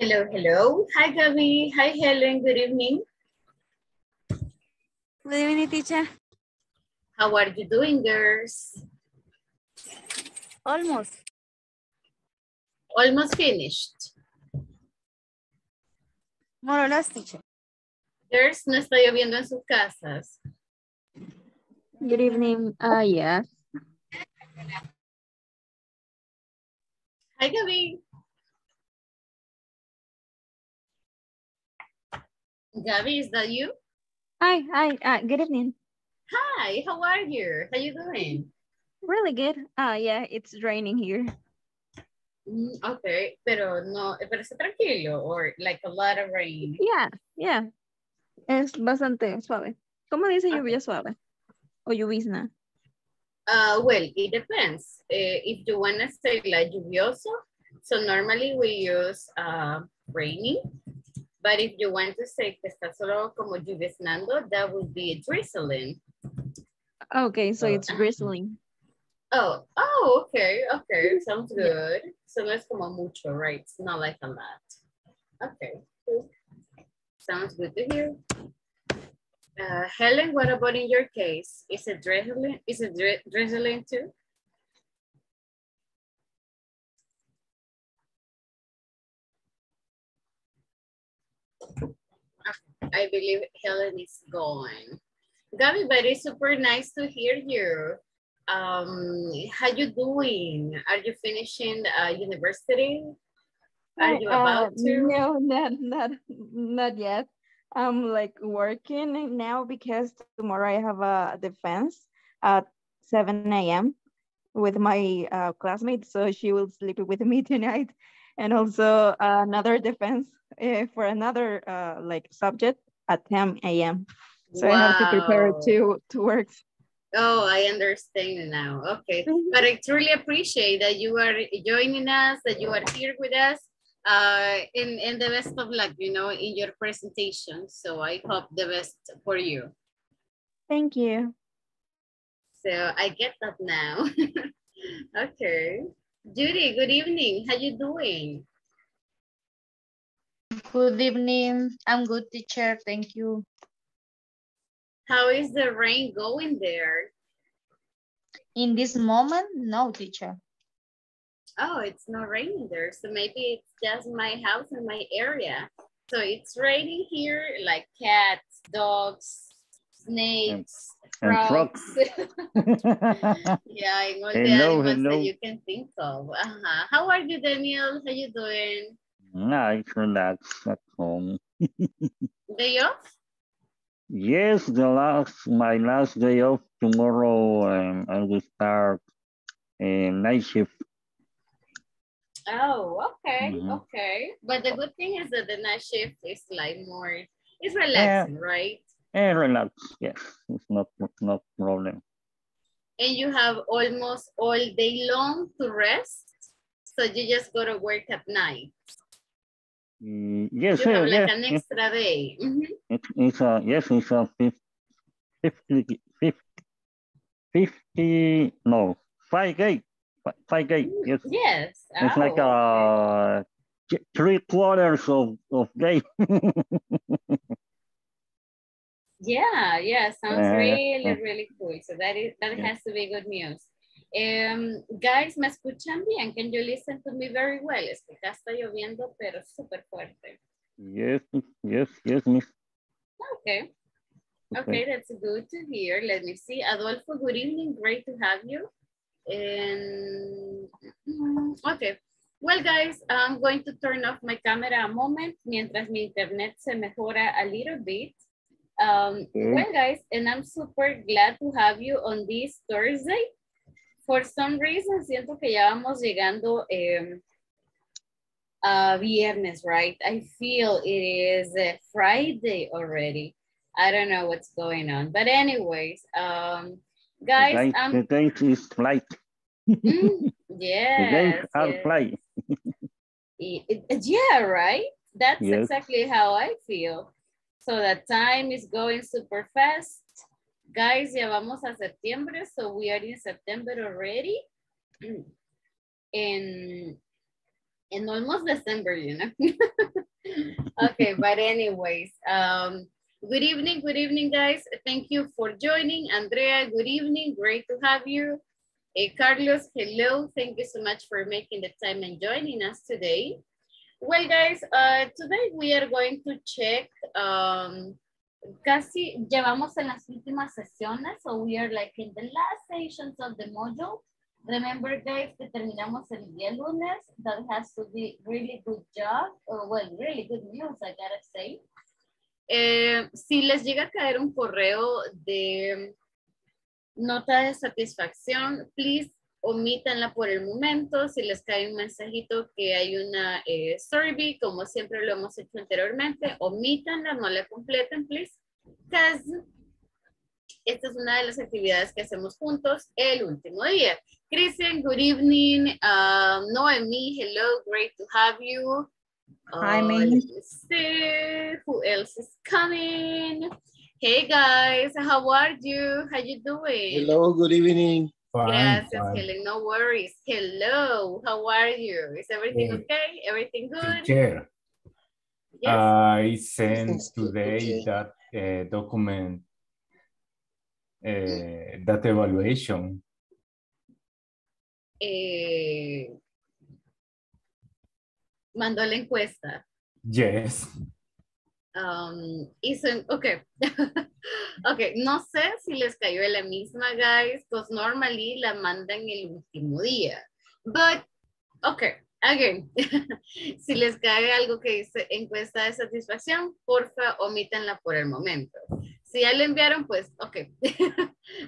Hello, hello. Hi, Gabby. Hi, Helen. Good evening. Good evening, teacher. How are you doing, girls? Almost. Almost finished. More or less, teacher. Girls, no está lloviendo en sus casas. Good evening. Yes. Hi, Gabby. Gabby, is that you? Hi, good evening. Hi, how are you? How you doing? Really good. Yeah, it's raining here. Okay, pero está tranquilo, or like a lot of rain. Yeah. Es bastante suave. ¿Cómo dice lluvia suave? O llovizna? Well, it depends. If you want to say like lluvioso, so normally we use raining. But if you want to say que está solo como lluvioso, that would be drizzling. Okay, so it's drizzling. Oh, okay, sounds good. So no es como mucho, right? It's not like a lot. Okay, cool. Sounds good to hear. Helen, what about in your case? Is it drizzling? Is it drizzling too? I believe Helen is gone. Gabby, but it's super nice to hear you. How you doing? Are you finishing university? Are you about to? No, not yet. I'm like working now because tomorrow I have a defense at 7 a.m. with my classmate, so she will sleep with me tonight. And also another defense for another like subject at 10 a.m. So wow. I have to prepare to work. Oh, I understand now. Okay, but I truly appreciate that you are joining us, that you are here with us, and the best of luck, you know, in your presentation. So I hope the best for you. Thank you. So I get that now. Okay. Judy, good evening. How you doing? Good evening. I'm good, teacher. Thank you. How is the rain going there? In this moment, no, teacher. Oh, it's not raining there. So maybe it's just my house and my area. So it's raining here like cats, dogs, snakes, frogs. Yeah, in all the animals that you can think of. How are you, Daniel? How you doing? Nice, relaxed at home. Day off? Yes, my last day off tomorrow. I will start a night shift. Oh, okay, okay. But the good thing is that the night shift is like more. It's relaxing, right? And relax, yes, it's not problem. And you have almost all day long to rest, so you just go to work at night. Yes, you have like an extra day. It's a 5 days, yes. Yes. It's like a 3/4 of day. Yeah, sounds really cool. So that has to be good news. Guys, ¿me escuchan bien? Can you listen to me very well? Es que acá está lloviendo, pero súper fuerte. Yes, miss. Okay, that's good to hear. Let me see. Adolfo, good evening. Great to have you. Okay. Well, guys, I'm going to turn off my camera a moment mientras mi internet se mejora a little bit. Well, guys, and I'm super glad to have you on this Thursday. For some reason, siento que ya vamos llegando a viernes, right? I feel it is Friday already. I don't know what's going on. But anyways, guys, the day is flight. Yes. The flight. Yeah, right? That's exactly how I feel. So the time is going super fast. Guys, ya vamos a septiembre, so we are in September already. And and almost December, you know. Okay, but anyways, good evening, guys. Thank you for joining. Andrea, good evening, great to have you. Carlos, hello. Thank you so much for making the time and joining us today. Well, guys, today we are going to check casi llevamos en las últimas sesiones, so we are like in the last sessions of the module. Remember, guys, que terminamos el día lunes. That has to be really good job, or well, really good news, I gotta say. Si les llega a caer un correo de nota de satisfacción, please omítanla por el momento. Si les cae un mensajito que hay una survey, como siempre lo hemos hecho anteriormente, omítanla, no la completen, please. Esta es una de las actividades que hacemos juntos el último día. Christian, good evening. Noemi, hello, great to have you. Hi, May. Let's see who else is coming. Hey, guys, how are you? How you doing? Hello, good evening. Yes, Helen, no worries. Hello, how are you? Is everything okay? Everything good? Sure. Yes. I sent today that document, that evaluation. Mandó la encuesta. Yes. Okay. Okay, no sé si les cayó la misma, guys, because normally la mandan el último día. But, okay, again, si les cae algo que dice encuesta de satisfacción, porfa, omítanla por el momento. Si ya lo enviaron, pues, okay,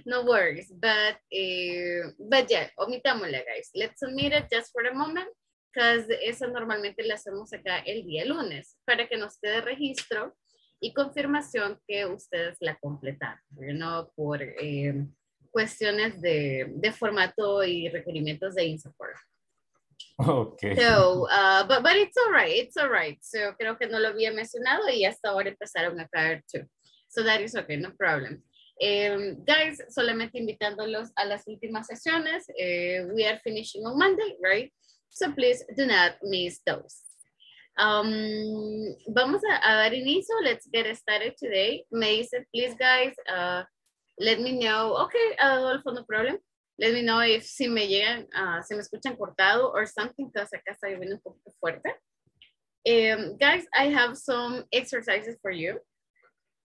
no worries, but yeah, omitámosla, guys. Let's omit it just for a moment, because eso normalmente lo hacemos acá el día lunes, para que nos quede registro y confirmación que ustedes la completaron, ¿no? Por cuestiones de formato y requerimientos de INSAPOR. Okay. So, but it's all right, it's all right. So, creo que no lo había mencionado y hasta ahora empezaron a caer, too. So that is okay, no problem. Guys, solamente invitándolos a las últimas sesiones. We are finishing on Monday, right? So please do not miss those. Vamos a dar inicio. Let's get started today. Me dice, please, guys, let me know. Okay, Adolfo, no problem. Let me know if si me llegan, si me escuchan cortado or something, because acá está lloviendo un poquito fuerte. Guys, I have some exercises for you.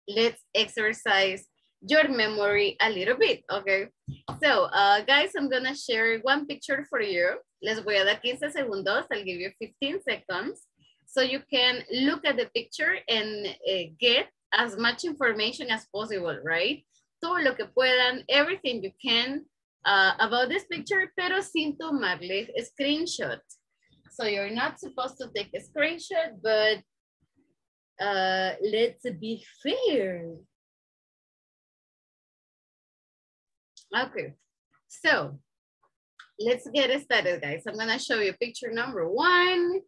Let's exercise your memory a little bit, okay? So, guys, I'm gonna share one picture for you. Les voy a dar 15 segundos. I'll give you 15 seconds. So you can look at the picture and get as much information as possible, right? Todo lo que puedan, everything you can about this picture, pero sin tomarle a screenshot. So you're not supposed to take a screenshot, but let's be fair. Okay, so let's get started, guys. I'm gonna show you picture number one.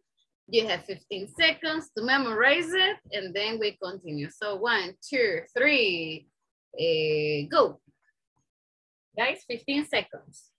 You have 15 seconds to memorize it, and then we continue. So 1, 2, 3, go. Guys, 15 seconds.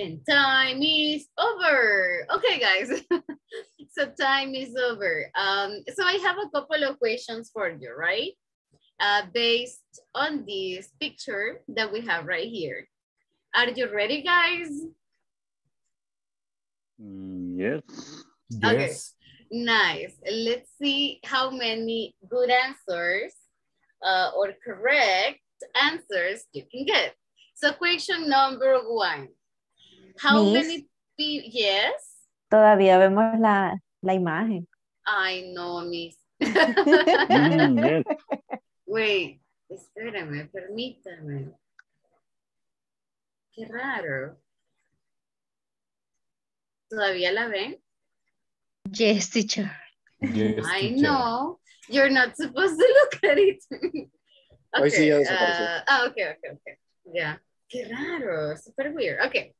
And time is over. Okay, guys, so time is over. So I have a couple of questions for you, right? Based on this picture that we have right here. Are you ready, guys? Yes. Okay, yes. Nice. Let's see how many good answers or correct answers you can get. So question number one. How Miss, many people, yes? Todavía vemos la imagen. Ay, no, Miss. Yes. Wait, espérame, permítame. Qué raro. ¿Todavía la ven? Yes, teacher. Yes, I teacher. Know. You're not supposed to look at it. Okay. Hoy sí ya desapareció. Okay. Yeah. Qué raro. Super weird. Okay.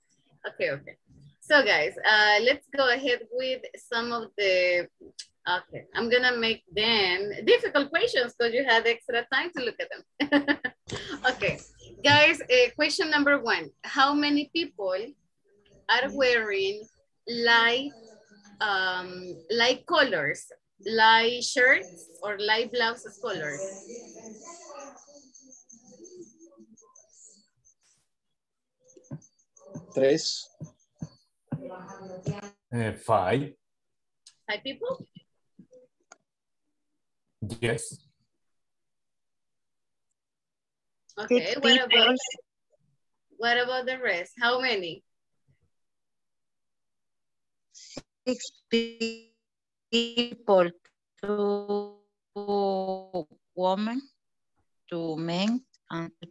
So guys, let's go ahead with some of the, okay, I'm gonna make them difficult questions because you had extra time to look at them. Okay, guys, question number one. How many people are wearing light colors, light shirts or light blouses colors? Tres. Five. Five people? Yes. Okay, what about the rest? How many? Six people, two women, two men, and two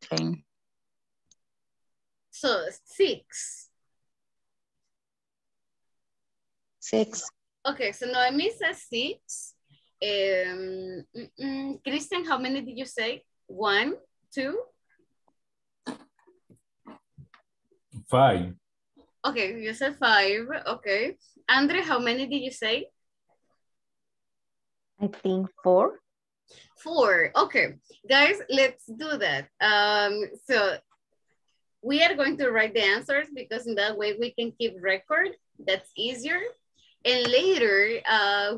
children. So six. Six. Okay, so Noemi says six. Christian, how many did you say? One, two? Five. Okay, you said five, okay. Andre, how many did you say? I think four. Four, okay. Guys, let's do that. So we are going to write the answers because in that way we can keep record, that's easier. And later,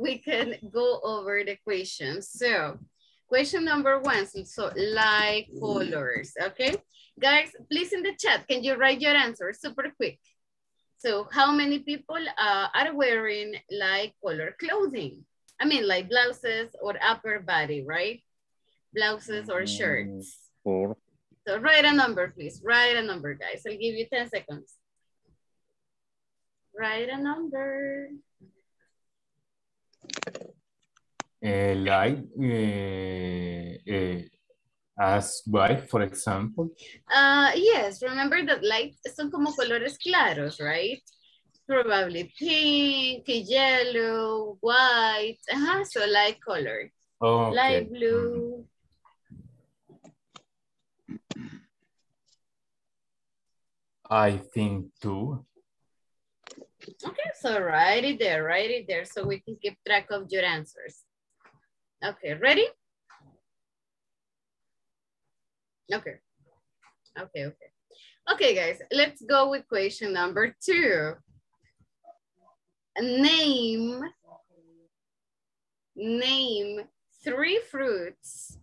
we can go over the questions. So, question number one, so light colors, okay? Guys, please in the chat, can you write your answer super quick? So, how many people are wearing light color clothing? I mean, like blouses or upper body, right? Blouses or shirts. Four. So, write a number, please. Write a number, guys. I'll give you 10 seconds. Write a number. As white, for example. Yes, remember that light son como colores claros, right? Probably pink, yellow, white. Uh-huh, so light color. Oh, okay. Light blue. I think two. Okay, so write it there so we can keep track of your answers. Okay, ready? Okay. Okay, guys, let's go with question number two. Name three fruits.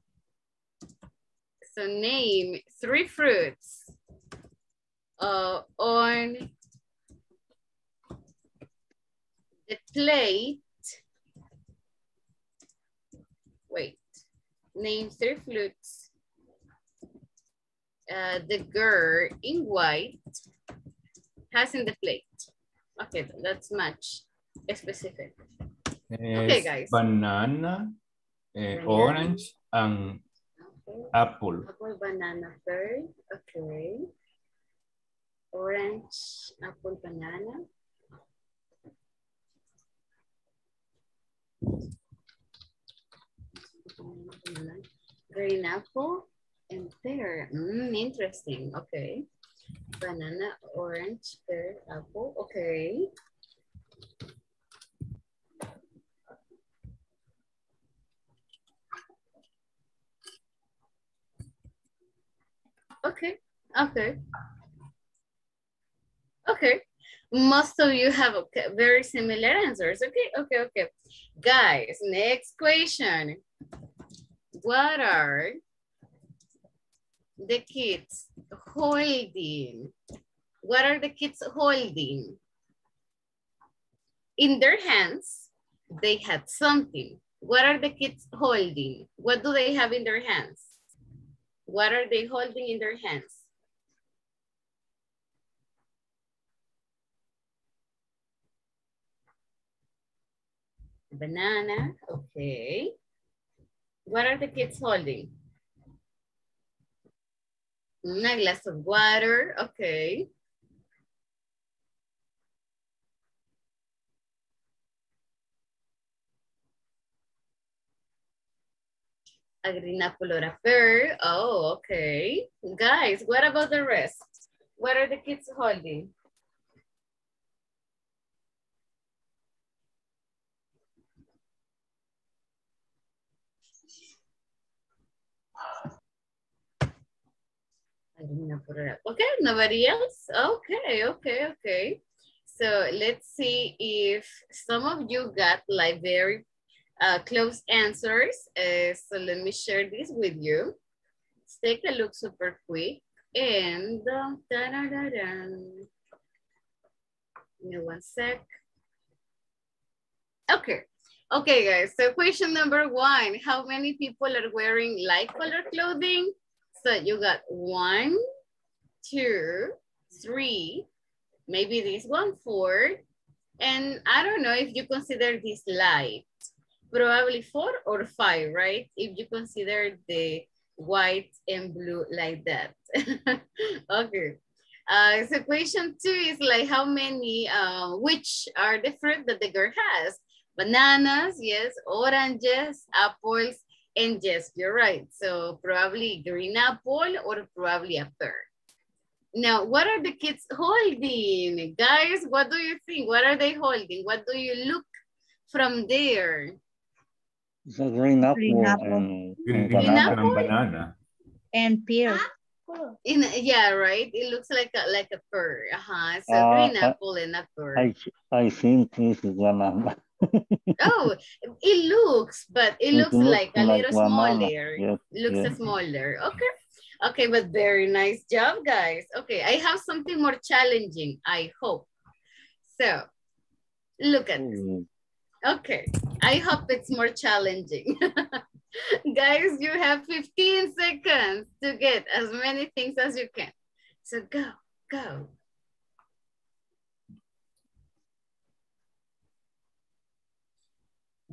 So name three fruits on the plate. Wait, name three fruits. The girl in white has in the plate. Okay, that's much specific. Okay, guys. Banana, orange, and okay. Apple. Apple, banana, bird. Okay. Orange, apple, banana. Green apple and pear. Interesting. Okay. Banana, orange, pear, apple. Okay. Okay. Most of you have very similar answers. Okay. Guys, next question. What are the kids holding? What are the kids holding? In their hands, they had something. What are the kids holding? What do they have in their hands? What are they holding in their hands? Banana, okay. What are the kids holding? A glass of water, okay. Agrinaculora. Oh, okay. Guys, what about the rest? What are the kids holding? Okay, nobody else? Okay. So let's see if some of you got like very close answers. So let me share this with you. Let's take a look super quick. And give me one sec. Okay, guys. So question number one, how many people are wearing light color clothing? So you got 1, 2, 3, maybe this one 4, and I don't know if you consider this light, probably 4 or 5, right? If you consider the white and blue like that. Okay. So question two is like how many, which are the fruit that the girl has? Bananas, yes, oranges, apples, and yes, you're right. So probably green apple or probably a pear. Now, what are the kids holding? Guys, what do you think? What are they holding? What do you look from there? It's a green apple. Green apple. And banana. And pear. Huh? Yeah, right. It looks like a pear. Uh-huh. So green apple and a pear. I think this is banana. Oh, it looks, but it looks like a little smaller. Yes, looks smaller. Okay, but very nice job, guys. Okay, I have something more challenging, I hope. So, look at this. Okay, I hope it's more challenging. Guys, you have 15 seconds to get as many things as you can. So go.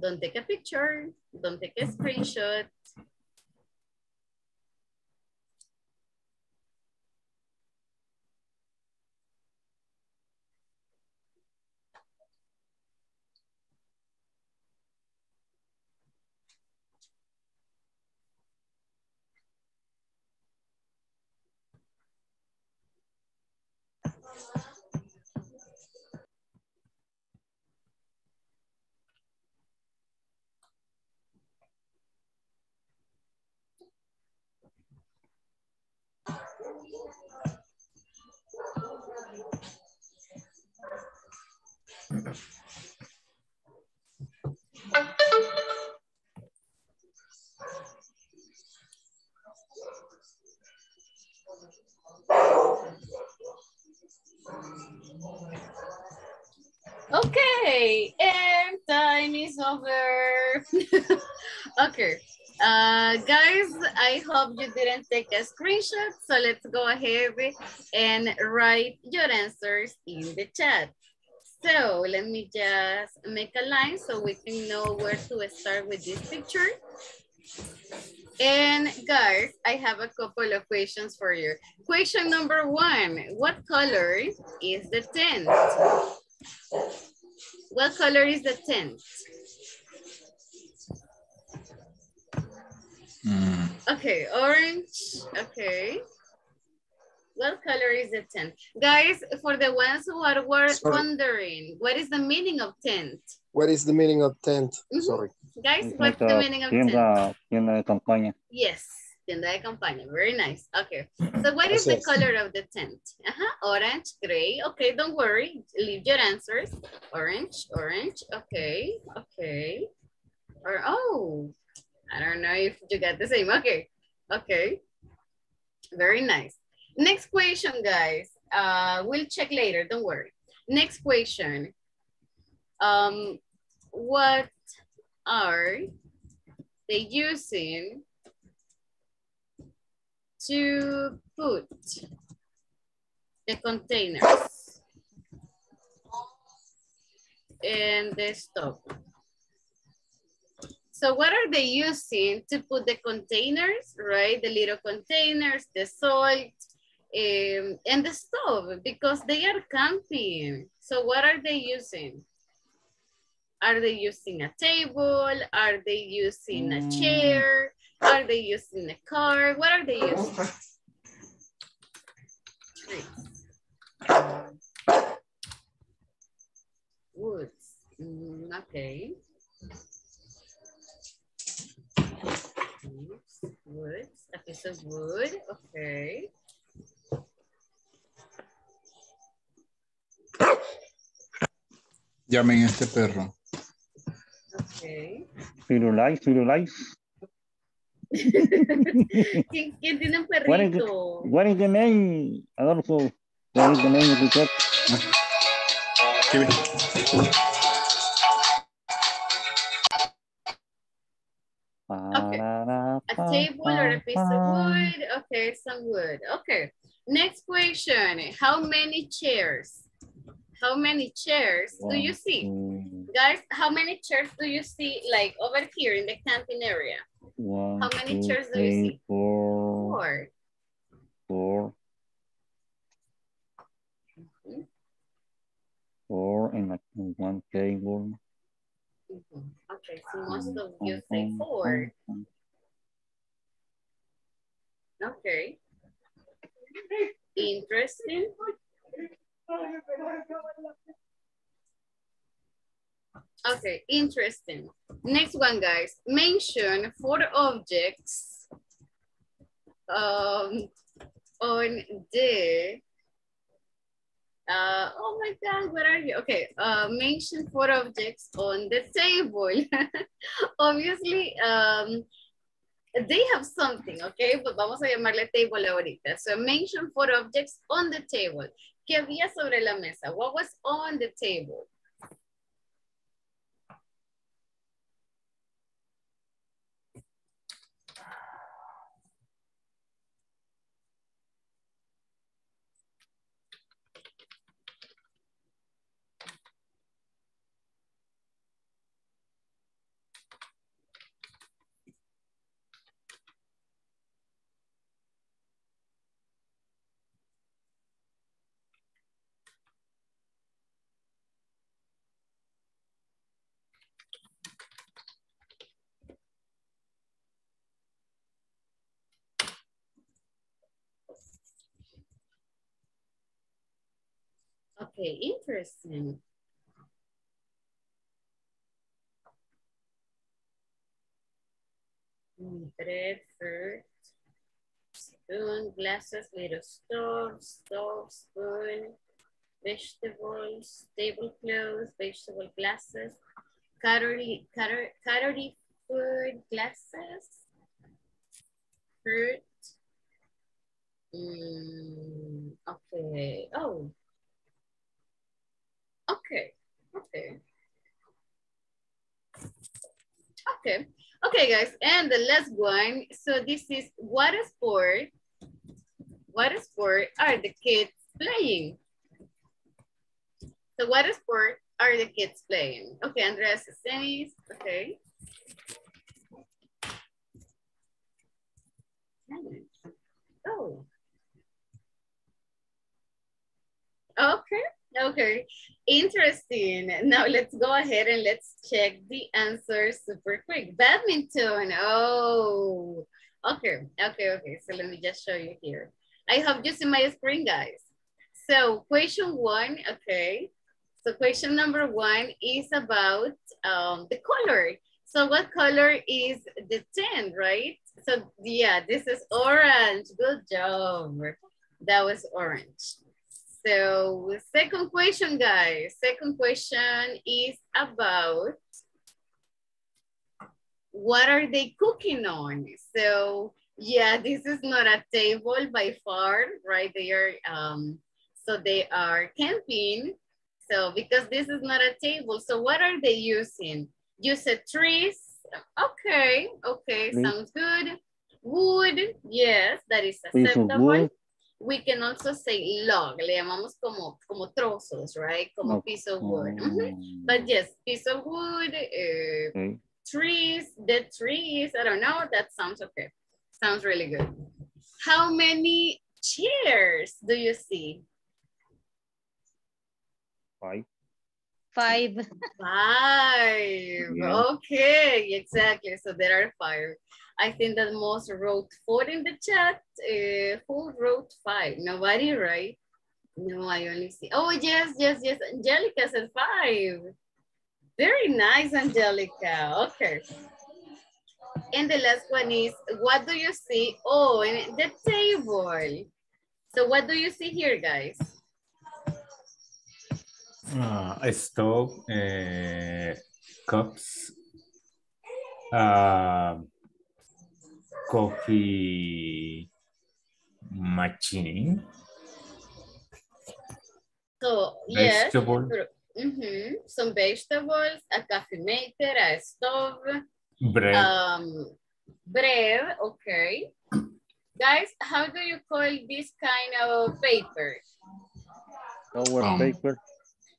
Don't take a picture, don't take a screenshot. Okay, and time is over. Okay. Guys, I hope you didn't take a screenshot, so let's go ahead and write your answers in the chat. So let me just make a line so we can know where to start with this picture. And guys, I have a couple of questions for you. Question number one, what color is the tent? What color is the tent? Okay, orange. Okay. What color is the tent? Guys, for the ones who are wondering, what is the meaning of tent? What is the meaning of tent? Sorry. Guys, what's the meaning of tent? Tienda de campaña. Yes, tienda de campaña. Very nice. Okay. So what is the color of the tent? Orange, gray. Okay, don't worry. Leave your answers. Orange. Okay. Or I don't know if you got the same. Okay. Very nice. Next question, guys. We'll check later, don't worry. Next question. What are they using to put the containers in the stove? So what are they using to put the containers, right? The little containers, the salt, and the stove, because they are camping. So what are they using? Are they using a table? Are they using a chair? Are they used in the car? What are they used? Nice. Woods. Okay. Woods. A piece of wood. Okay. Llamen a este perro. Okay. Firulais. ¿Quién tiene un perrito? What is the name, Adolfo? What is the name of the cat? Give okay. A table or a piece of wood. Okay, some wood. Okay. Next question. How many chairs? How many chairs do you see? Guys, how many chairs do you see like over here in the camping area? How many chairs do you see? Four. Mm-hmm. Four and one table. Mm-hmm. Okay, so most of you say four. Okay. Interesting. Okay, interesting. Next one, guys. Mention four objects on the... oh my God, where are you? Okay, mention four objects on the table. Obviously, they have something, okay? But vamos a llamarle table ahorita. So mention four objects on the table. ¿Qué había sobre la mesa? What was on the table? Okay, interesting. Bread, fruit, spoon, glasses, little stove, spoon, vegetables, tablecloths, vegetable glasses, cutlery, food, glasses, fruit. Okay, oh. Okay, guys, and the last one. So this is what sport are the kids playing? So what sport are the kids playing? Okay, Andrea says tennis. Okay. Oh. Okay. Okay, interesting. Now let's go ahead and let's check the answers super quick. Badminton. Oh, okay. So let me just show you here. I have just in my screen, guys. So question one, okay. So question number one is about the color. So what color is the tent, right? So yeah, this is orange. Good job. That was orange. So second question, guys. Second question is about what are they cooking on? So yeah, this is not a table by far, right? They are so they are camping. So because this is not a table, so what are they using? You said trees. Okay, sounds good. Wood, yes, that is acceptable. We can also say log, le llamamos como trozos, right? Como piece of wood. Mm-hmm. But yes, piece of wood, trees, dead trees, I don't know, that sounds okay. Sounds really good. How many chairs do you see? Five. Five. Five. Yeah. Okay, exactly. So there are five. I think that most wrote four in the chat. Who wrote five? Nobody, right? No, I only see. Oh, yes, yes, yes. Angelica said five. Very nice, Angelica. Okay. And the last one is, what do you see? Oh, and the table. So what do you see here, guys? A stove, cups, coffee machine. So, vegetable. Yes, mm-hmm. Some vegetables, a coffee maker, a stove. Bread. Bread, okay. Guys, how do you call this kind of paper? Towel paper.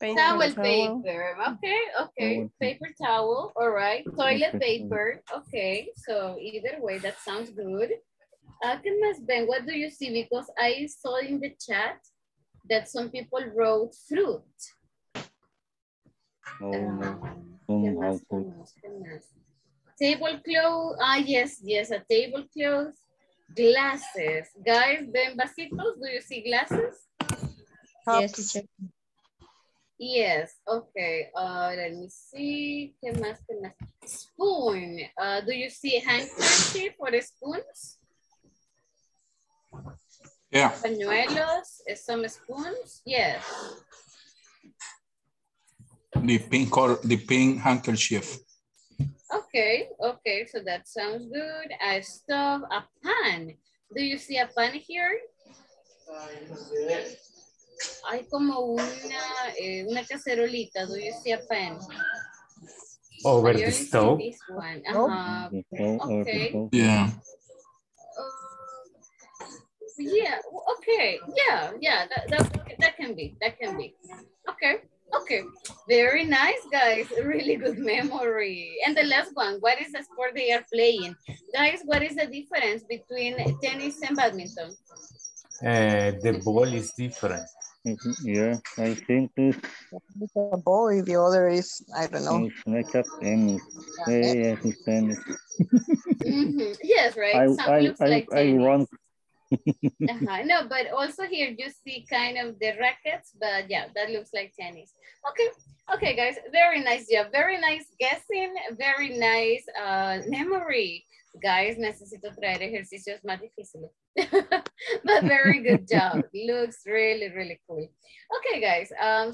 Towel paper, okay, okay. Towel. Paper towel, all right. Toilet paper, okay. So either way, that sounds good. ¿Qué más, Ben? What do you see? Because I saw in the chat that some people wrote fruit. Oh, tablecloth, ah, yes, yes, a tablecloth, glasses. Guys, ven vasitos, do you see glasses? Yes. Yes, okay, let me see, ¿qué más, qué más? Spoon, do you see handkerchief or spoons? Yeah. Pañuelos, some spoons, yes. The pink handkerchief. Okay, okay, so that sounds good. A stove, a pan. Do you see a pan here? Hay como una cacerolita. Do you see a pan? Over the stove? This one. Uh-huh. Okay. Yeah. Yeah, okay. Yeah, yeah, that can be, that can be. Okay. Okay, very nice, guys. Really good memory. And the last one, what is the sport they are playing? Guys, what is the difference between tennis and badminton? The ball is different. Mm-hmm. Yeah, I think it's... The ball, the other is, I don't know. It's not a tennis. Yeah, yes, it's tennis. Mm-hmm. Yes, right? It looks like tennis. Uh-huh. No, but also here you see kind of the rackets, but yeah, that looks like tennis. Okay, okay, guys, very nice. Yeah, very nice guessing, very nice memory. Guys, necesito traer ejercicios más difíciles. But very good job. Looks really, really cool. Okay, guys,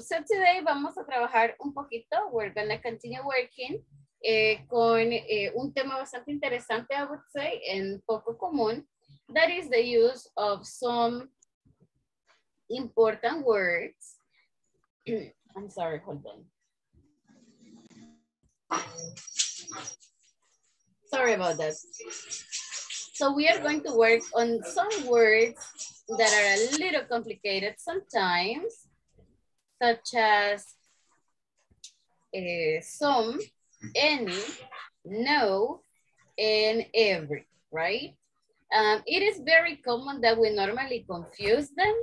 so today vamos a trabajar un poquito. We're gonna continue working con un tema bastante interesante, I would say, and poco común. That is the use of some important words. I'm sorry, hold on. Sorry about that. So we are going to work on some words that are a little complicated sometimes, such as some, any, no, and every, right? It is very common that we normally confuse them,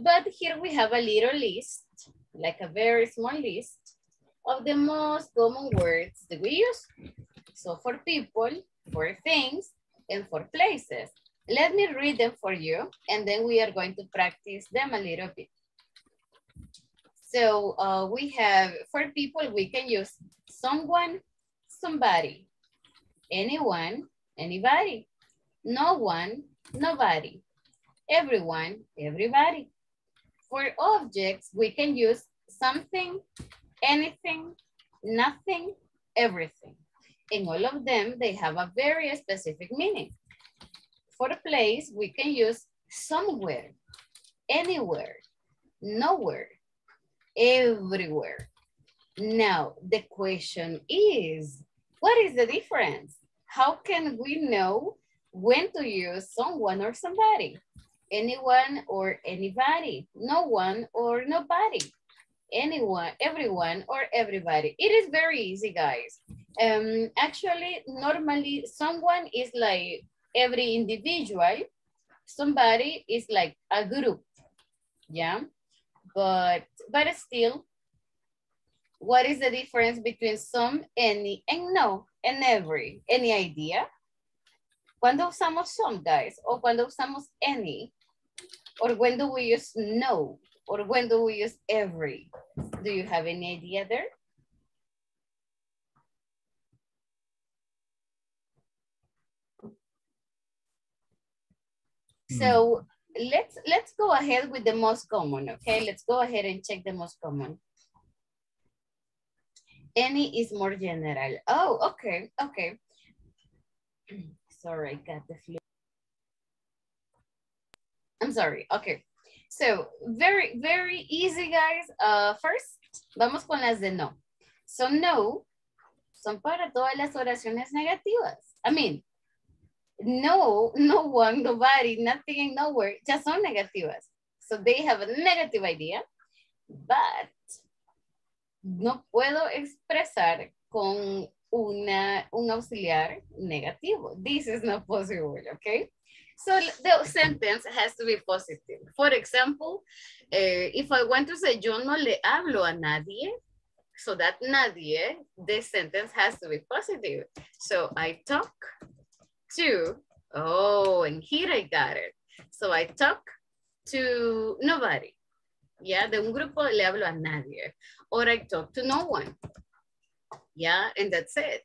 but here we have a little list, like a very small list of the most common words that we use. So for people, for things, and for places. Let me read them for you, and then we are going to practice them a little bit. So we have, for people, we can use someone, somebody, anyone, anybody. No one, nobody. Everyone, everybody. For objects, we can use something, anything, nothing, everything. In all of them, they have a very specific meaning. For a place, we can use somewhere, anywhere, nowhere, everywhere. Now, the question is, what is the difference? How can we know when to use someone or somebody, anyone or anybody, no one or nobody, anyone, everyone or everybody? It is very easy, guys. Actually, normally someone is like every individual, somebody is like a group, yeah? But still, What is the difference between some, any, and no, and every? Any idea? ¿Cuándo usamos some, guys? ¿O cuándo usamos any? Or when do we use no? Or when do we use every? Do you have any idea there? So let's go ahead with the most common, okay? Let's go ahead and check the most common. Any is more general. Oh, okay, okay. Sorry, I got the flu. I'm sorry, okay. So very, very easy, guys. First, vamos con las de no. So no, son para todas las oraciones negativas. I mean, no, no one, nobody, nothing and nowhere, just son negativas. So they have a negative idea, but no puedo expresar con un auxiliar negativo. This is not possible, okay? So the sentence has to be positive. For example, if I want to say, yo no le hablo a nadie, so that nadie, this sentence has to be positive. So I talk to, oh, and here I got it. So I talk to nobody. Yeah, de un grupo le hablo a nadie. Or I talk to no one. Yeah, and that's it.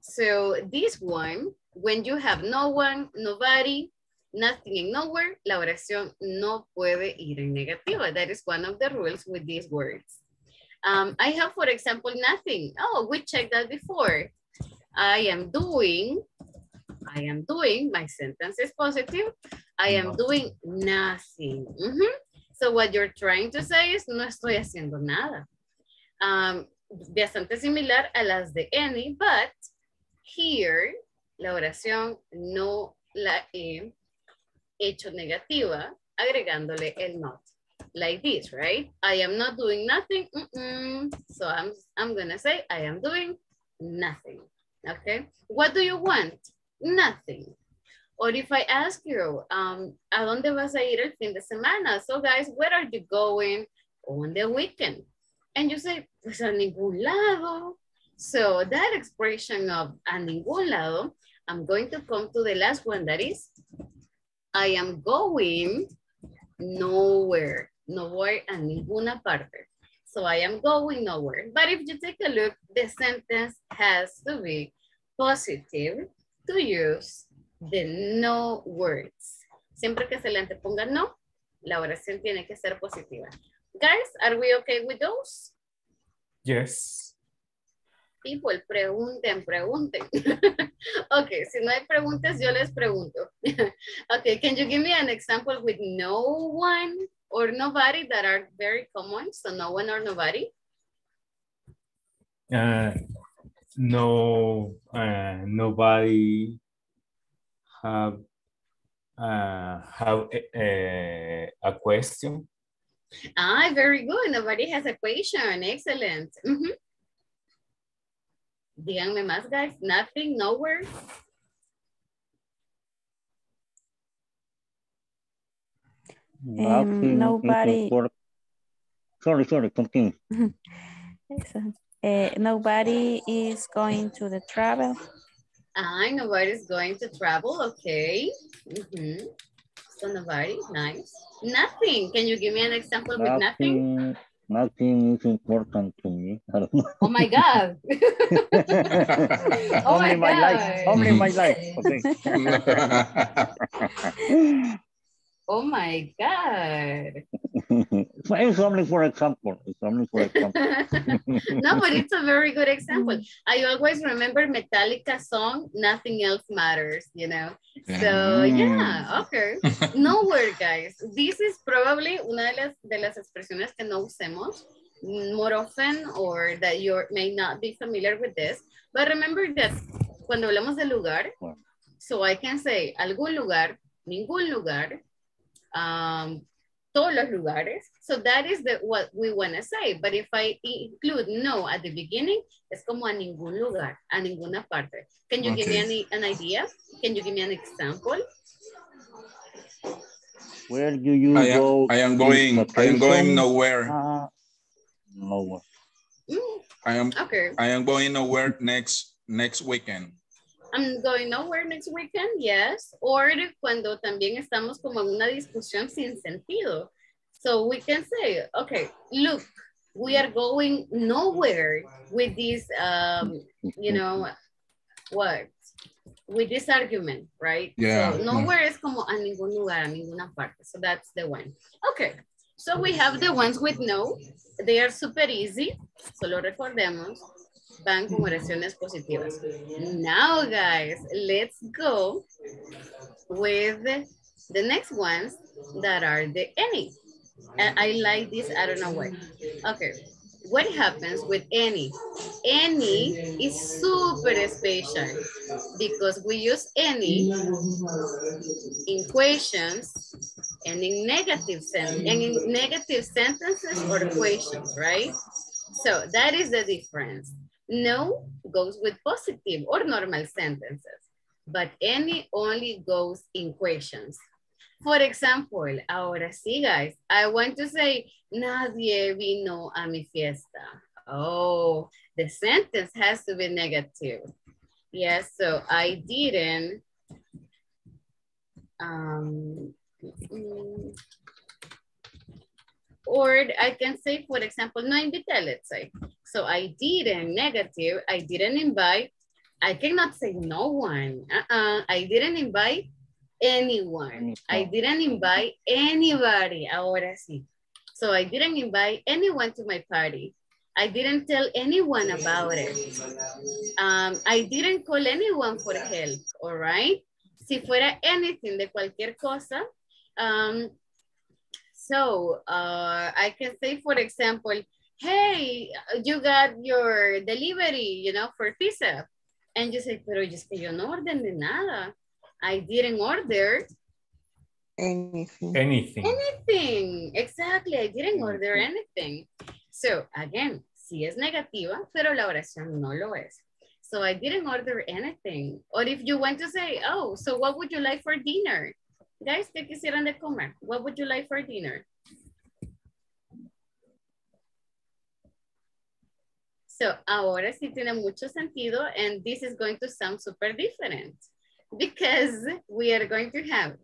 So this one, when you have no one, nobody, nothing and nowhere, la oración no puede ir en negativa. That is one of the rules with these words. I have, for example, nothing. Oh, we checked that before. I am doing, my sentence is positive. I am doing nothing. Mm-hmm. So what you're trying to say is, no estoy haciendo nada. Bastante similar a las de any, but here, la oración no la he hecho negativa, agregándole el not. Like this, right? I am not doing nothing. Mm-mm. So I'm gonna say, I am doing nothing, okay? What do you want? Nothing. Or if I ask you, ¿a dónde vas a ir el fin de semana? So guys, where are you going on the weekend? And you say, pues a ningún lado. So that expression of a ningún lado, I'm going to come to the last one, that is, I am going nowhere. Nowhere, a ninguna parte. So I am going nowhere. But if you take a look, the sentence has to be positive to use the no words. Siempre que se le anteponga no, la oración tiene que ser positiva. Guys, are we okay with those? Yes. People, pregunten. Okay, si no hay preguntas, yo les pregunto. Okay, can you give me an example with no one or nobody that are very common? So no one or nobody? Nobody have a question. Ah, very good. Nobody has a question. Excellent. Mm-hmm. Díganme más, guys. Nothing, nowhere. Nobody. Sorry, continue. Nobody is going to the travel. Ah, nobody's going to travel. Okay. Mm-hmm. So nobody, nice. Nothing. Can you give me an example with nothing? Nothing is important to me. I don't know. Oh my God. Only my life. Okay. Oh my God. It's only for example. No, but it's a very good example. I always remember Metallica's song, Nothing Else Matters, you know. So, yeah, okay. Nowhere, guys. This is probably una de las expresiones que no usemos more often or that you may not be familiar with this. But remember that cuando hablamos de lugar, so I can say algún lugar, ningún lugar, todos los lugares. So that is what we want to say. But if I include no at the beginning, es como a ningún lugar, a ninguna parte. Can you give me an idea? Can you give me an example? Where do you go? I am going nowhere. Nowhere. I am going nowhere next weekend. I'm going nowhere next weekend, yes. Or cuando también estamos como en una discusión sin sentido. So we can say, okay, look, we are going nowhere with this, you know, what? With this argument, right? Yeah. So nowhere is como a ningún lugar, a ninguna parte. So that's the one. Okay. So we have the ones with no. They are super easy. Solo recordemos. Van con oraciones positivas. Now, guys, let's go with the next ones that are the any. I like this, I don't know why. Okay, what happens with any? Any is super special because we use any in questions and in negative sentences or questions, right? So that is the difference. No goes with positive or normal sentences, but any only goes in questions. For example, ahora sí, guys, I want to say, nadie vino a mi fiesta. Oh, the sentence has to be negative. Yes, so I didn't, or I can say, for example, no invité, let's say. So I didn't, negative, I didn't invite. I cannot say no one. I didn't invite anyone. I didn't invite anybody. Ahora sí. So I didn't invite anyone to my party. I didn't tell anyone about it. I didn't call anyone for help, all right? Si fuera anything, de cualquier cosa, So I can say, for example, hey, you got your delivery, you know, for pizza. And you say, pero es que yo no ordené nada. I didn't order anything. Anything. Exactly. I didn't order anything. So again, si es negativa, pero la oración no lo es. So I didn't order anything. Or if you want to say, oh, so what would you like for dinner? Guys, ¿qué quisieran de comer? What would you like for dinner? So, ahora sí tiene mucho sentido, and this is going to sound super different because we are going to have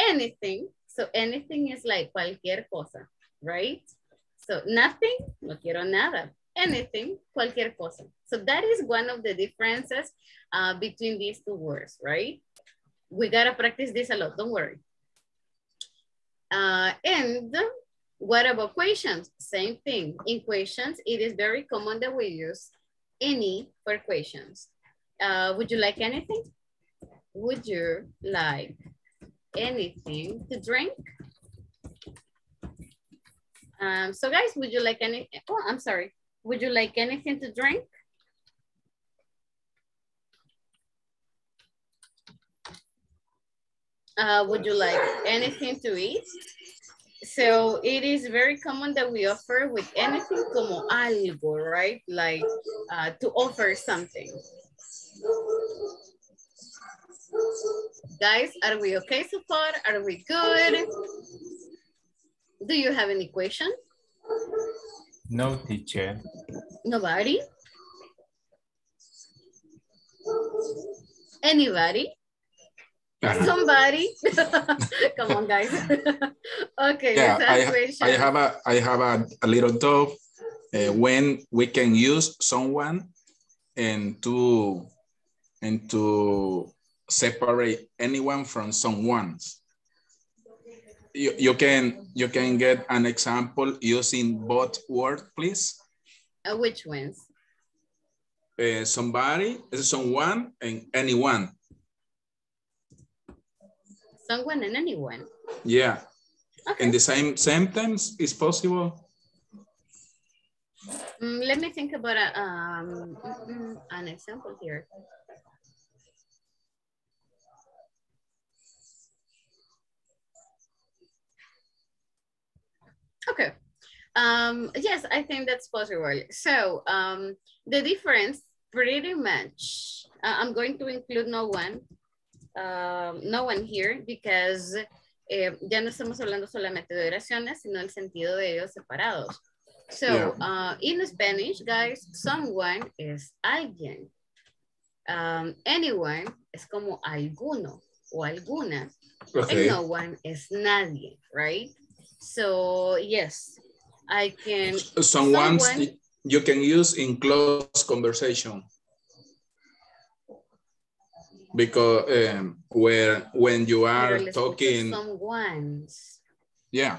anything. So, anything is like cualquier cosa, right? So, nothing, no quiero nada. Anything, cualquier cosa. So, that is one of the differences between these two words, right? We gotta practice this a lot, don't worry. And what about questions? Same thing. In questions, it is very common that we use any for questions. Would you like anything? Would you like anything to drink? So guys, would you like any, oh, I'm sorry. Would you like anything to drink? Would you like anything to eat? So it is very common that we offer with anything como algo, right? Like to offer something. Guys, are we okay so far? Are we good? Do you have any question? No, teacher. Nobody? Anybody? Somebody, come on, guys. Okay, yeah, I have a little doubt when we can use someone and to separate anyone from someone. You can get an example using both words, please. Which ones? Somebody, someone, and anyone. Someone and anyone. Yeah. Okay. And the same sentence is possible. Let me think about an example here. Okay. Yes, I think that's possible. So the difference pretty much, I'm going to include no one here because ya no estamos hablando solamente de oraciones, sino el sentido de ellos separados. So yeah. In Spanish, guys, someone es alguien. Anyone es como alguno o alguna. Okay. And no one es nadie, right? So yes, I can. Someone you can use in close conversation. Because where when you are talking someone's. Yeah.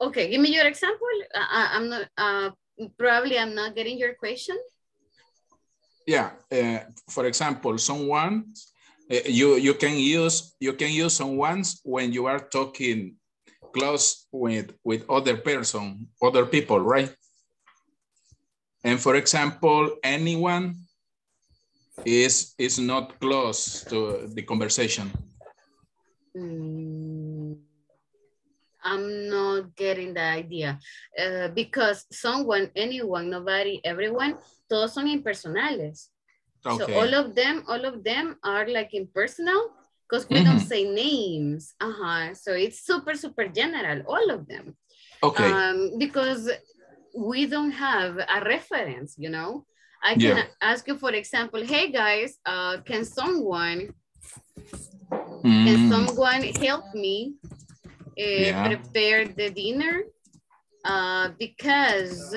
Okay, give me your example. I'm not probably I'm not getting your question. Yeah, for example, someone you can use someone's when you are talking close with other people, right? And for example, anyone is not close to the conversation. I'm not getting the idea because someone, anyone, nobody, everyone, todos son impersonales. Okay. So all of them are like impersonal because we don't say names. So it's super general, all of them. Okay. Because we don't have a reference, you know. I can ask you, for example, hey guys, can someone help me prepare the dinner? Because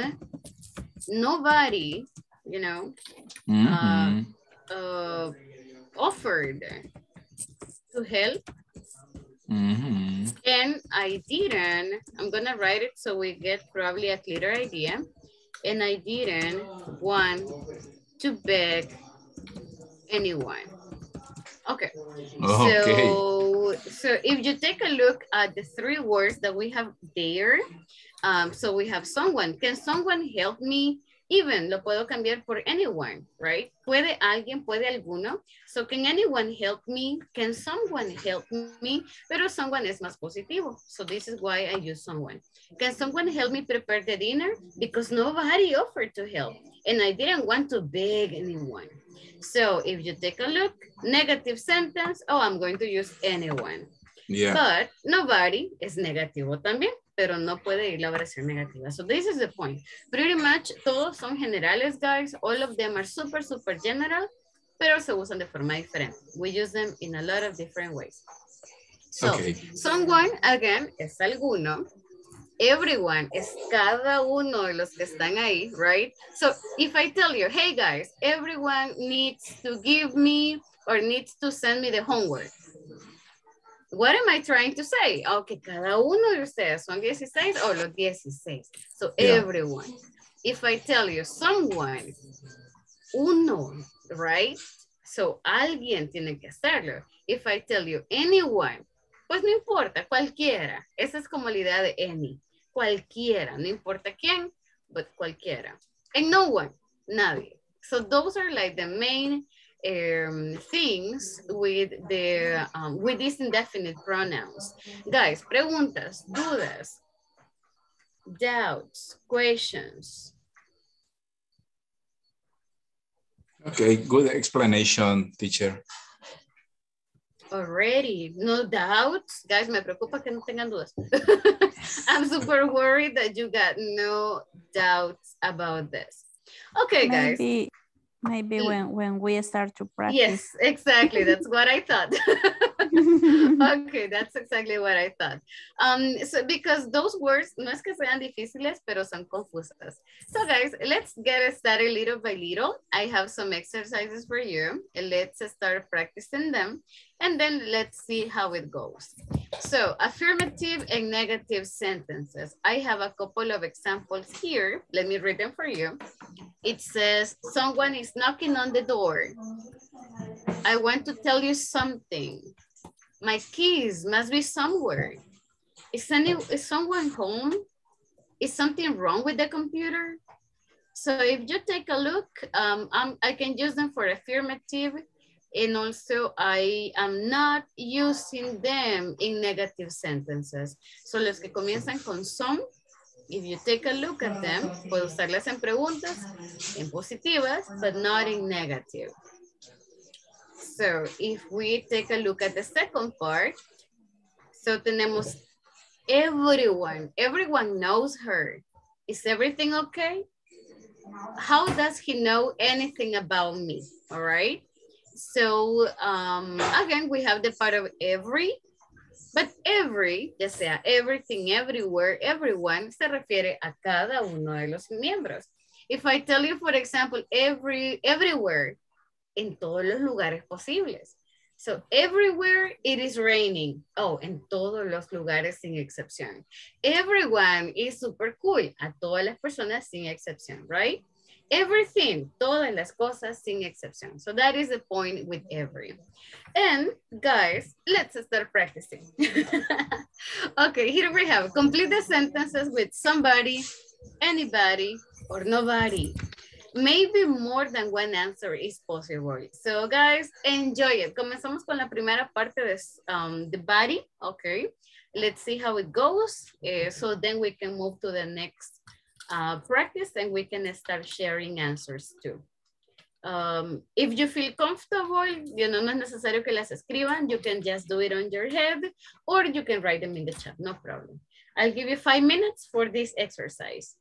nobody, you know, offered to help. And I didn't, I'm gonna write it so we get probably a clearer idea. And I didn't want to beg anyone. Okay. So if you take a look at the three words that we have there, so we have someone. Can someone help me? Even lo puedo cambiar por anyone, right? Puede alguien, puede alguno. So can anyone help me? Can someone help me? Pero someone es más positivo. So this is why I use someone. Can someone help me prepare the dinner? Because nobody offered to help. And I didn't want to beg anyone. So if you take a look, negative sentence, oh, I'm going to use anyone. Yeah. But nobody es negativo también. Pero no puede ir la oración negativa. So this is the point. Pretty much todos son generales, guys. All of them are super general, pero se usan de forma diferente. We use them in a lot of different ways. So, okay. Someone, again, es alguno. Everyone es cada uno de los que están ahí, right? So if I tell you, hey guys, everyone needs to give me or needs to send me the homework. What am I trying to say? Okay, cada uno de ustedes son 16 o los 16. So everyone. If I tell you someone, uno, right? So alguien tiene que hacerlo. If I tell you anyone, pues no importa, cualquiera. Esa es como la idea de any. Cualquiera, no importa quién, but cualquiera. And no one, nadie. So those are like the main things with these indefinite pronouns. Guys, preguntas, dudas, doubts, questions. Okay, good explanation, teacher. Already, no doubts. Guys, me preocupa que no tengan dudas. I'm super worried that you got no doubts about this. Okay, guys. Maybe when we start to practice. Yes, exactly. That's what I thought. Okay, that's exactly what I thought. So because those words, no es que sean difíciles, pero son confusas. So guys, let's get started little by little. I have some exercises for you. Let's start practicing them. And then let's see how it goes. So affirmative and negative sentences. I have a couple of examples here. Let me read them for you. It says, someone is knocking on the door. I want to tell you something. My keys must be somewhere. Is someone home? Is something wrong with the computer? So if you take a look, I can use them for affirmative. And also, I am not using them in negative sentences. So, los que comienzan con some, if you take a look at them, puedo usarlas en preguntas, en positivas, but not in negative. So, if we take a look at the second part, so tenemos Everyone knows her. Is everything okay? How does he know anything about me? All right. So again, we have the part of every, but every, ya sea everything, everywhere, everyone, se refiere a cada uno de los miembros. If I tell you, for example, everywhere, en todos los lugares posibles. So everywhere it is raining. Oh, en todos los lugares sin excepción. Everyone is super cool. A todas las personas sin excepción, right? Everything, todas las cosas sin excepción. So that is the point with every. And guys, let's start practicing. Okay, here we have complete the sentences with somebody, anybody, or nobody. Maybe more than one answer is possible. So guys, enjoy it. Comenzamos con la primera parte de the body. Okay, let's see how it goes. So then we can move to the next practice and we can start sharing answers too. If you feel comfortable, you know, no es necesario que las escriban. You can just do it on your head or you can write them in the chat, no problem. I'll give you 5 minutes for this exercise.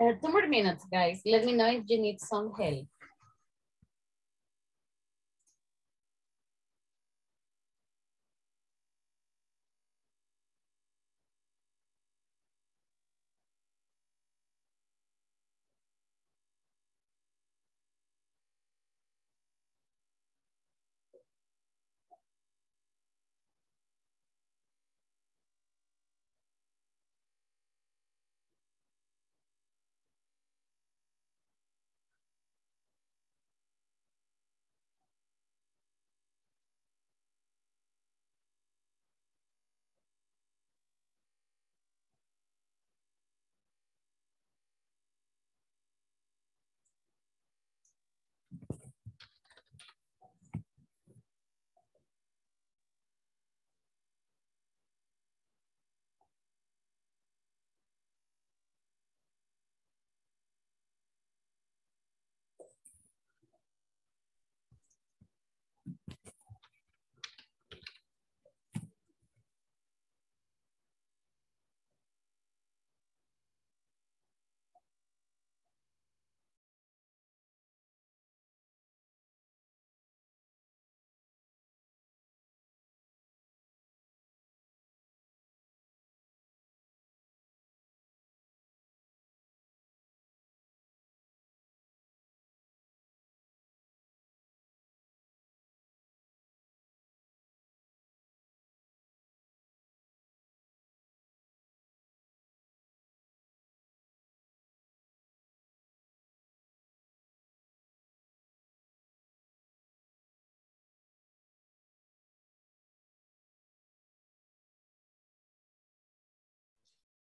2 more minutes, guys. Let me know if you need some help.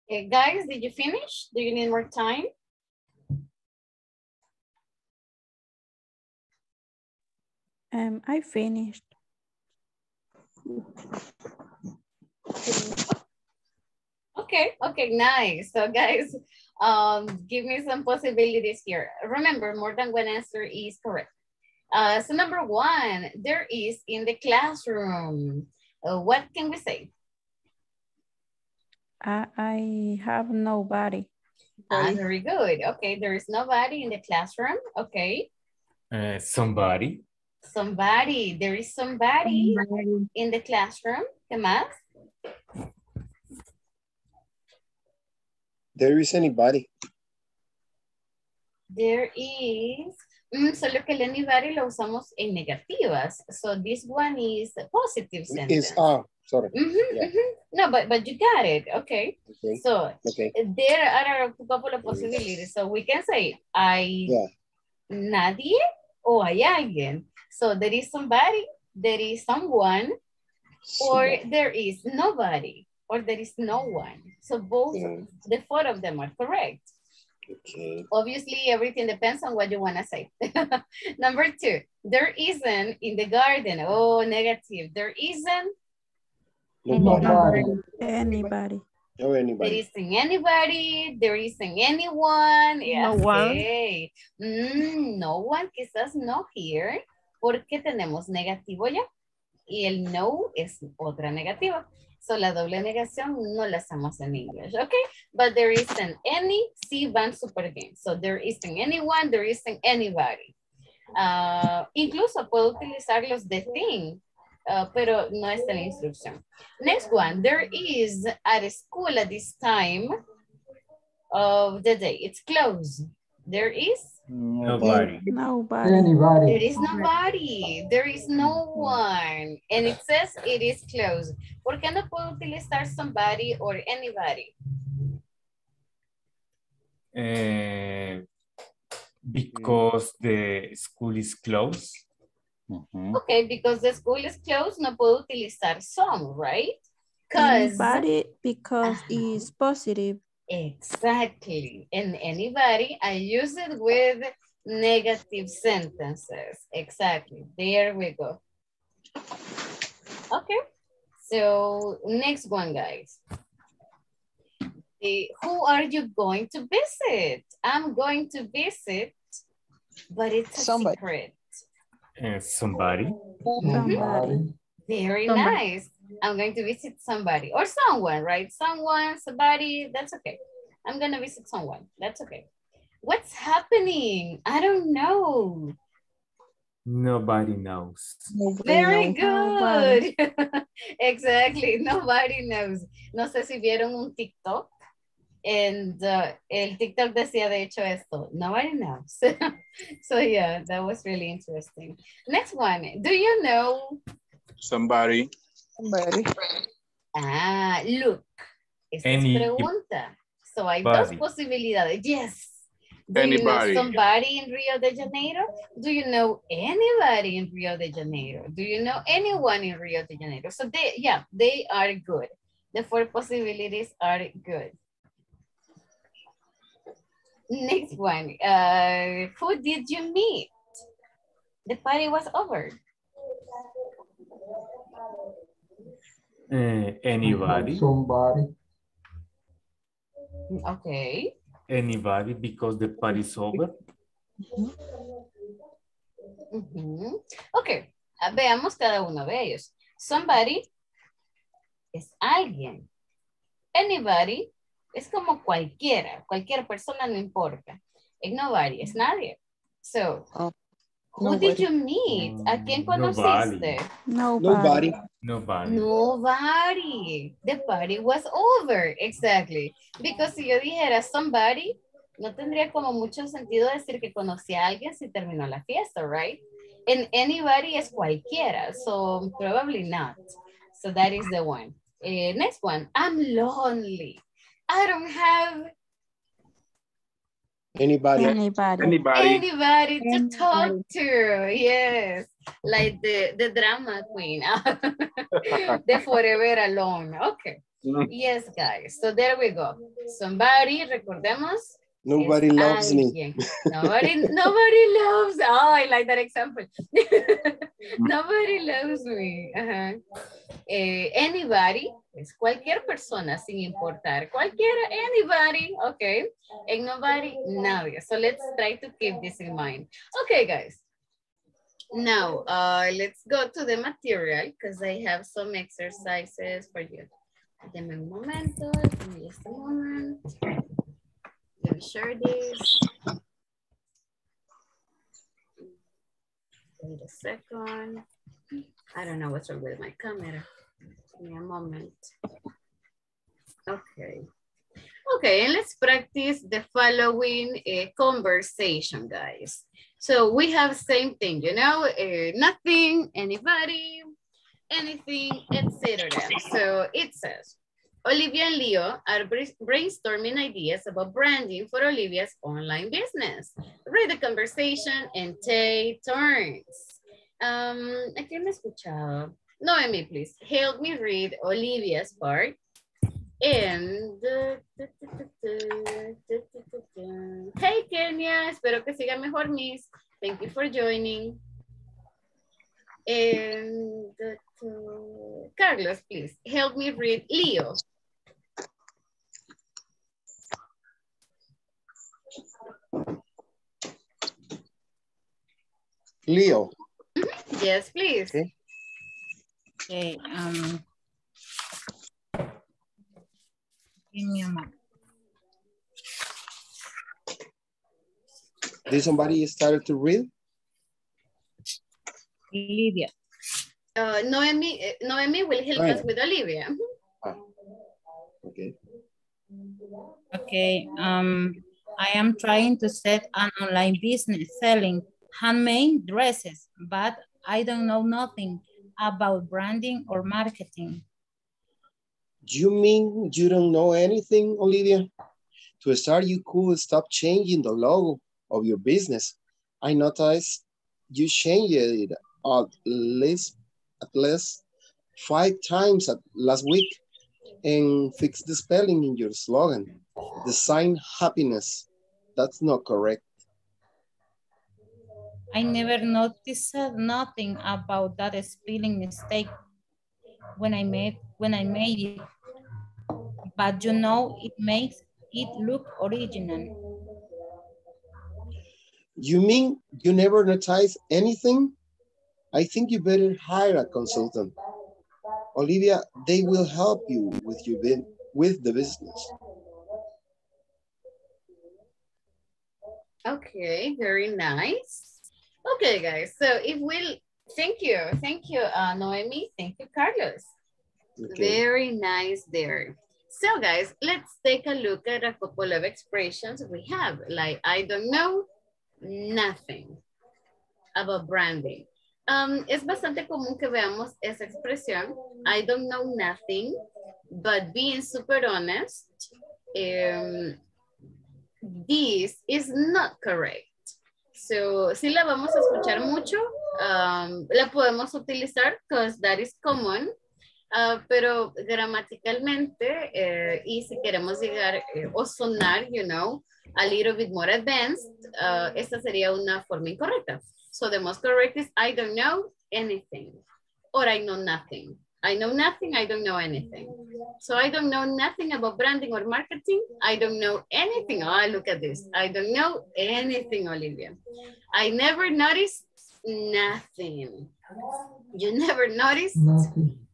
Okay, guys, did you finish? Do you need more time? I finished. Okay, nice. So guys, give me some possibilities here. Remember, more than one answer is correct. So number one, there is in the classroom. What can we say? I have nobody. Very good. Okay, there is nobody in the classroom. Okay. Somebody. Somebody. There is somebody in the classroom. ¿Qué más? There is anybody. There is. Solo que el anybody lo usamos en negativas. So this one is a positive sentence. Sorry. No, but you got it. Okay. So there are a couple of possibilities. So we can say nadie o hay alguien. So there is somebody, there is someone, or there is nobody, or there is no one. So both, the 4 of them are correct. Okay. Obviously, everything depends on what you want to say. Number 2, there isn't in the garden. Oh, negative. There isn't. Anybody. There isn't anybody. There isn't anyone. Yes. No one. Okay. No one, quizás no here, porque tenemos negativo ya. Y el no es otra negativa. So la doble negación no la hacemos en English. Okay. But there isn't any, sí van super bien. So there isn't anyone, there isn't anybody. Incluso puedo utilizar los de thing. Pero no está la instrucción. Next one, there is at school at this time of the day. It's closed. There is nobody. Anybody. There is nobody. There is no one. And it says it is closed. ¿Por qué no puedo utilizar somebody or anybody? Because the school is closed. Okay, because the school is closed, no puedo utilizar some, right? Because it's positive. Exactly. And anybody, I use it with negative sentences. Exactly. There we go. Okay. So next one, guys. Who are you going to visit? I'm going to visit, but it's a secret. Somebody. Very nice. I'm going to visit somebody or someone, right? Someone, somebody, that's okay. I'm going to visit someone. That's okay. What's happening? I don't know. Nobody knows. Very good. Exactly. Nobody knows. No sé si vieron un TikTok. And el TikTok decía de hecho esto. Nobody knows. So yeah, that was really interesting. Next one. Do you know? Somebody. Ah, look. Esta es pregunta. So hay dos posibilidades. Yes. Do you know somebody in Rio de Janeiro? Do you know anybody in Rio de Janeiro? Do you know anyone in Rio de Janeiro? So they are good. The four possibilities are good. Next one, who did you meet? The party was over. Anybody. Somebody. Okay. Anybody, because the party's over. Mm-hmm. Okay, veamos cada uno de ellos. Somebody es alguien. Anybody es como cualquiera. Cualquier persona, no importa. And nobody es nadie. So, who did you meet? ¿A quién conociste? Nobody. The party was over. Exactly. Because si yo dijera somebody, no tendría como mucho sentido decir que conocí a alguien si terminó la fiesta, right? And anybody es cualquiera. So probably not. So that is the one. Next one. I'm lonely. I don't have anybody to talk to. Yes, like the drama queen. The forever alone. Okay. Yes, guys. So there we go. Somebody, recordemos. Nobody loves me. Nobody loves. Oh, I like that example. Nobody loves me. Anybody es cualquier persona, sin importar. Cualquiera, anybody. Okay. And nobody, nadie. So let's try to keep this in mind. Okay, guys. Now, let's go to the material because I have some exercises for you. Deme un momento. Just a moment. Let me share this. Wait a second. I don't know what's wrong with my camera. Give me a moment. Okay. Okay, and let's practice the following conversation, guys. So we have same thing, you know, nothing, anybody, anything, etc. So it says, Olivia and Leo are brainstorming ideas about branding for Olivia's online business. Read the conversation and take turns. ¿A quién me escuchaba? Noemi, please help me read Olivia's part. And hey, Kenia, espero que siga mejor, Miss. Thank you for joining. And Carlos, please help me read Leo. Leo. Mm-hmm. Yes, please. Okay. Okay, give me a moment. Did somebody start to read? Olivia. Noemi will help us with Olivia. Okay. Okay, I am trying to set an online business selling handmade dresses, but I don't know nothing about branding or marketing. You mean you don't know anything, Olivia? To start, you could stop changing the logo of your business. I noticed you changed it at least 5 times last week and fixed the spelling in your slogan. Design happiness. That's not correct. I never noticed nothing about that spelling mistake when I made it. But you know, it makes it look original. You mean you never notice anything? I think you better hire a consultant. Olivia, they will help you with the business. Okay, very nice. Okay, guys, so if we'll, thank you, Noemi, thank you, Carlos. Okay. Very nice there. So guys, let's take a look at a couple of expressions we have, like I don't know nothing about branding. Es bastante común que veamos esa expresión, I don't know nothing, but being super honest, this is not correct. So, si la vamos a escuchar mucho, la podemos utilizar because that is common, pero gramaticalmente, y si queremos llegar o sonar, you know, a little bit more advanced, esta sería una forma incorrecta. So the most correct is I don't know anything, or I know nothing. I know nothing, I don't know anything. So I don't know nothing about branding or marketing. I don't know anything. Oh, look at this. I don't know anything, Olivia. I never noticed nothing. You never noticed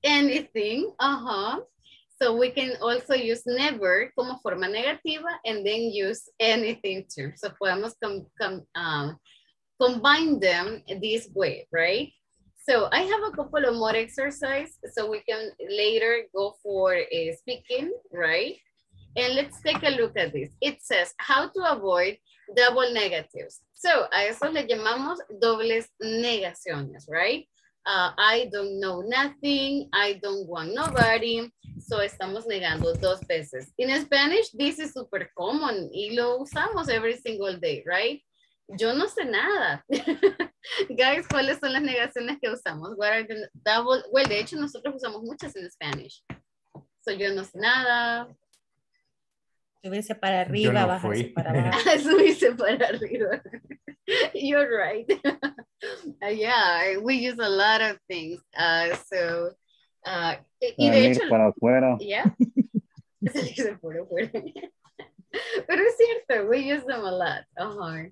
anything. Uh-huh. So we can also use never como forma negativa and then use anything too. So podemos combine them this way, right? So I have a couple of more exercises so we can later go for speaking, right? And let's take a look at this. It says how to avoid double negatives. So a eso le llamamos dobles negaciones, right? I don't know nothing. I don't want nobody. So estamos negando dos veces. In Spanish, this is super common y lo usamos every single day, right? Yo no sé nada. Guys, ¿cuáles son las negaciones que usamos? What are the double? Well, de hecho, nosotros usamos muchas en Spanish. So, yo no sé nada. Subirse para arriba, no bajarse para abajo. Subirse para arriba. You're right. Yeah, we use a lot of things. Y de hecho, para afuera. Yeah. Pero es cierto, we use them a lot. Uh-huh.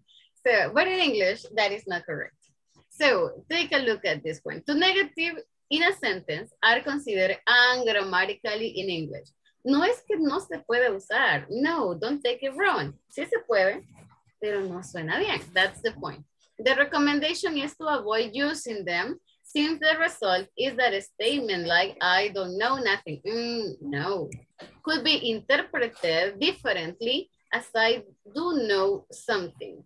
So, but in English, that is not correct. So, take a look at this one. To negative in a sentence are considered ungrammatically in English. No es que no se puede usar. No, don't take it wrong. Sí se puede, pero no suena bien. That's the point. The recommendation is to avoid using them since the result is that a statement like, I don't know nothing, no, could be interpreted differently as I do know something.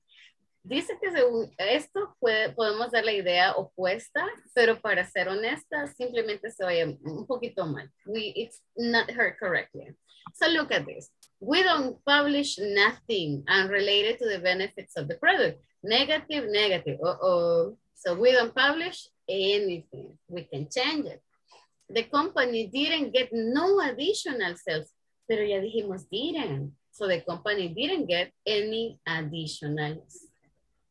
Dice que según esto podemos dar la idea opuesta, pero para ser honesta, simplemente se oye un poquito mal. It's not heard correctly. So look at this. We don't publish nothing unrelated to the benefits of the product. Negative, negative. Uh-oh. So we don't publish anything. We can change it. The company didn't get no additional sales. Pero ya dijimos didn't. So the company didn't get any additional sales.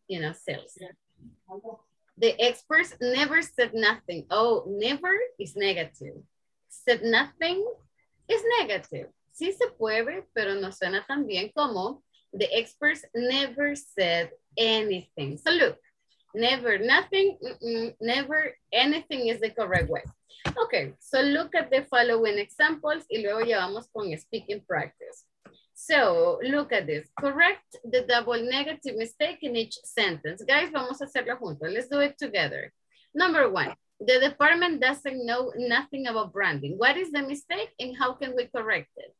You know, sales. The experts never said nothing. Oh, never is negative. Said nothing is negative. Sí se puede, pero no suena tan bien como the experts never said anything. So look, never nothing, never anything is the correct way. Okay, so look at the following examples y luego llevamos con speaking practice. So, look at this. Correct the double negative mistake in each sentence. Guys, vamos a hacerlo juntos. Let's do it together. Number one, the department doesn't know nothing about branding. What is the mistake and how can we correct it?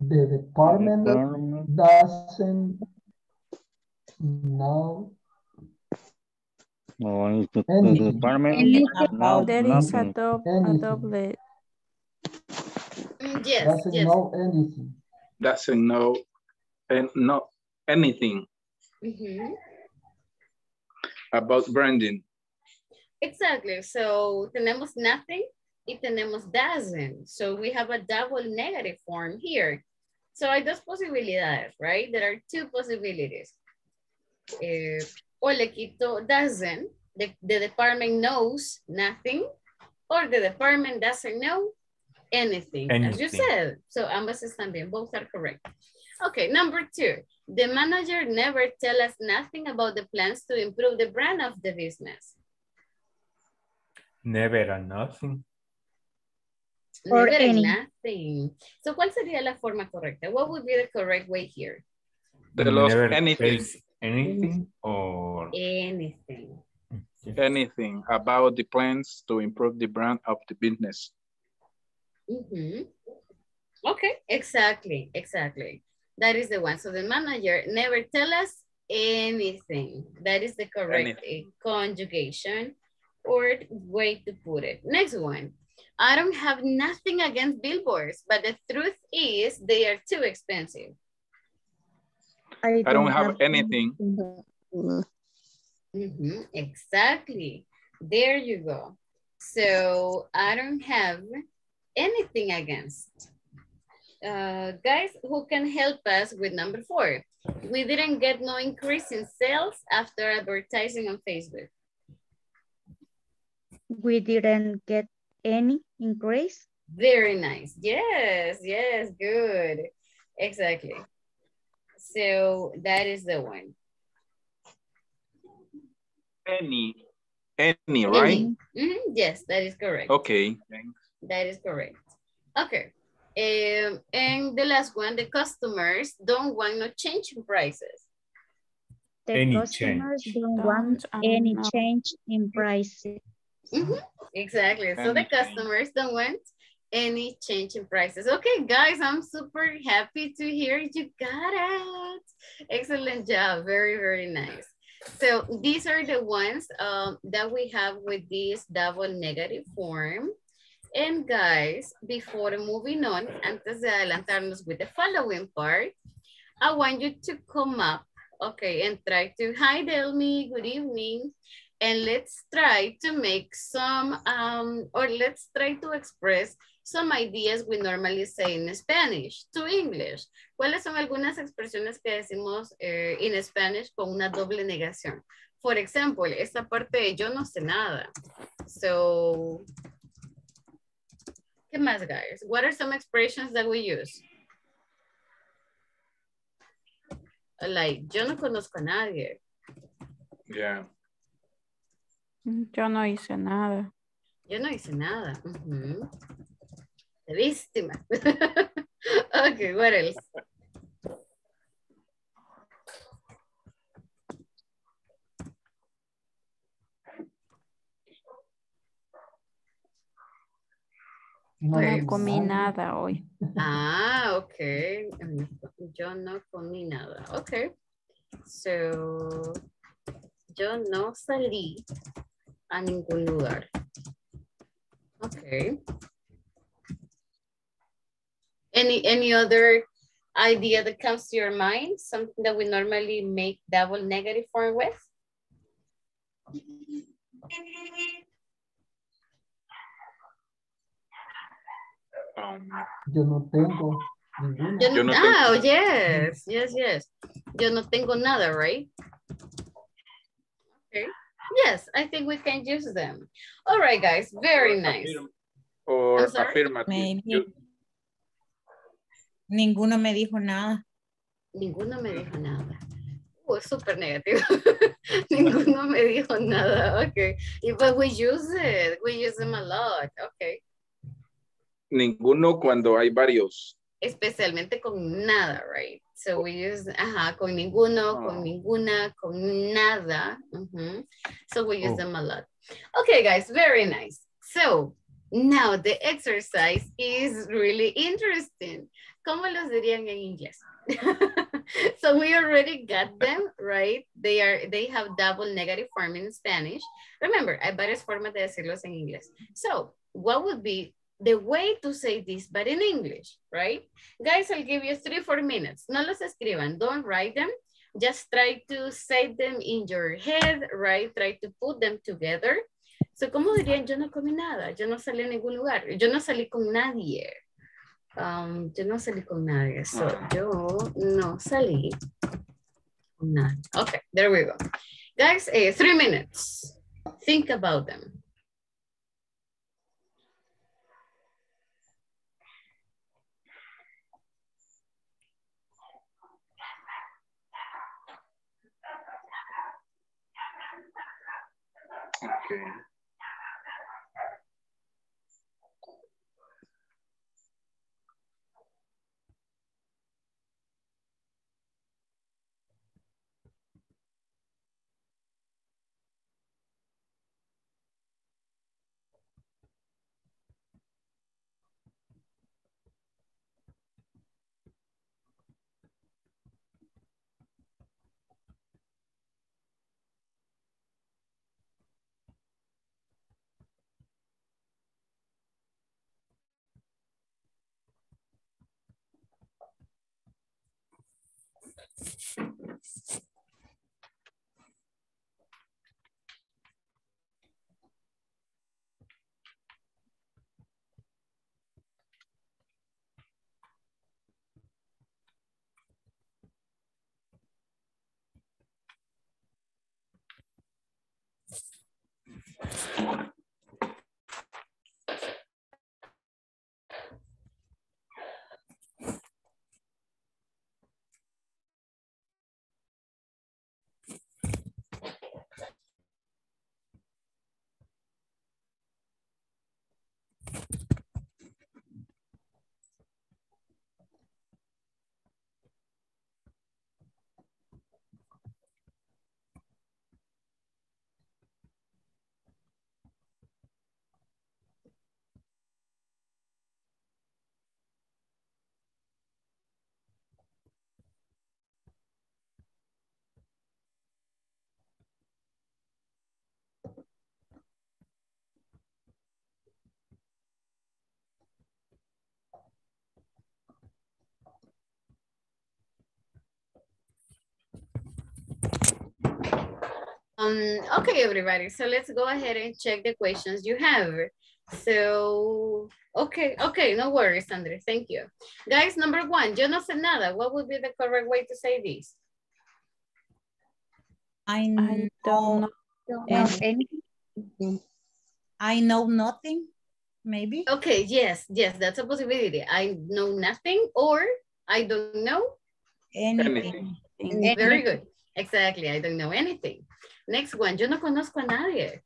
The department doesn't know. No, the department knows nothing. There is a double. Yes, doesn't know anything. Doesn't know anything about branding. Exactly. So tenemos nothing y tenemos doesn't. So we have a double negative form here. So hay dos posibilidades, right? There are two possibilities. O le quito doesn't. The department knows nothing. Or the department doesn't know anything, as you said. So ambas están bien, both are correct. Okay, number two, the manager never tell us nothing about the plans to improve the brand of the business. Never or nothing. or any. Nothing. So, ¿cuál sería la forma correcta? What would be the correct way here? The lost anything. Anything or? Anything. Anything about the plans to improve the brand of the business. Mm-hmm. Okay, exactly. That is the one. So the manager never tell us anything. That is the correct conjugation or way to put it. Next one. I don't have nothing against billboards, but the truth is they are too expensive. I don't have anything. Mm-hmm. Exactly. There you go. So I don't have anything against. Guys, who can help us with number 4? We didn't get no increase in sales after advertising on Facebook. We didn't get any increase. Very nice. Yes, good. Exactly. So that is the one. Any, right? Mm-hmm. Yes, that is correct. Okay. Thanks. That is correct. Okay. And the last one, the customers don't want no change in prices. The customers don't want any change in prices. Mm-hmm. Exactly. So the customers don't want any change in prices. Okay, guys, I'm super happy to hear you got it. Excellent job. Very, very nice. So these are the ones that we have with this double negative form. And guys, before moving on, antes de adelantarnos with the following part, I want you to come up, okay, and try to, hi Delmi, good evening. And let's try to make some, or let's try to express some ideas we normally say in Spanish to English. ¿Cuáles son algunas expresiones que decimos in Spanish con una doble negación? For example, esta parte de yo no sé nada. So, ¿qué más, guys? What are some expressions that we use? Like, yo no conozco a nadie. Yeah. Yo no hice nada. Yo no hice nada. Mm-hmm. La víctima. Okay, what else? No comí nada hoy. Ah, okay. Yo no comí nada. Okay. So, yo no salí a ningún lugar. Okay. Any other idea that comes to your mind? Something that we normally make double negative form with? Yo no tengo. Yo no tengo. Oh, yes. Yo no tengo nada, right? Okay. Yes, I think we can use them. All right, guys, very nice. Or affirmative. Maybe. Ninguno me dijo nada. Ninguno me dijo nada. Super negative. Ninguno me dijo nada. Okay. But we use it. We use them a lot. Okay. Ninguno cuando hay varios. Especialmente con nada, right? So we use, con ninguno, con ninguna, con nada. Mm-hmm. So we use them a lot. Okay, guys, very nice. So now the exercise is really interesting. ¿Cómo los dirían en inglés? So we already got them, right? They have double negative form in Spanish. Remember, hay varias formas de decirlos en inglés. So what would be the way to say this, but in English, right? Guys, I'll give you 3-4 minutes. No los escriban, don't write them. Just try to say them in your head, right? Try to put them together. So, ¿cómo dirían? Yo no comí nada. Yo no salí a ningún lugar. Yo no salí con nadie. Yo no salí con nadie. So, yo no salí con nadie. Okay, there we go. Guys, 3 minutes. Think about them. Okay. Okay, everybody, so let's go ahead and check the questions you have. So, okay, no worries, Andre, thank you. Guys, number one, yo no sé nada. What would be the correct way to say this? I don't know anything. I know nothing, maybe? Okay, yes, that's a possibility. I know nothing or I don't know anything. Very good. Exactly, I don't know anything. Next one, yo no conozco a nadie.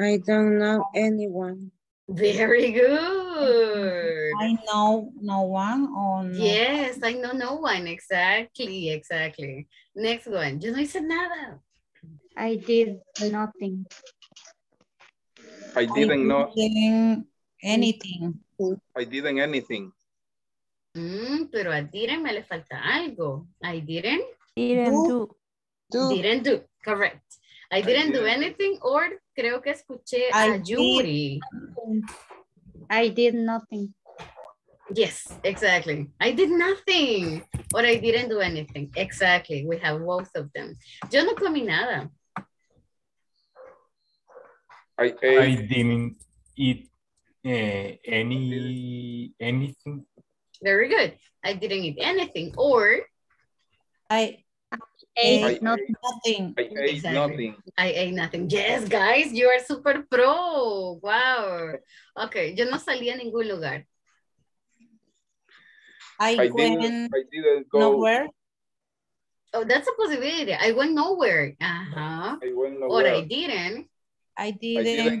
I don't know anyone. Very good. I know no one or no. Yes, I know no one, exactly. Next one, yo no hice nada. I did nothing. I didn't know anything. I didn't anything. Pero a didn't me le falta algo. I didn't do. Correct. I didn't do anything or creo que escuché a Yuri. I did nothing. Yes, exactly. I did nothing or I didn't do anything. Exactly. We have both of them. Yo no comí nada. I didn't eat anything. Very good. I didn't eat anything or I ate nothing. Yes, guys, you are super pro. Wow. Okay, yo no salí a ningún lugar. I didn't go nowhere. Oh, that's a possibility. I went nowhere. Uh-huh. Or I didn't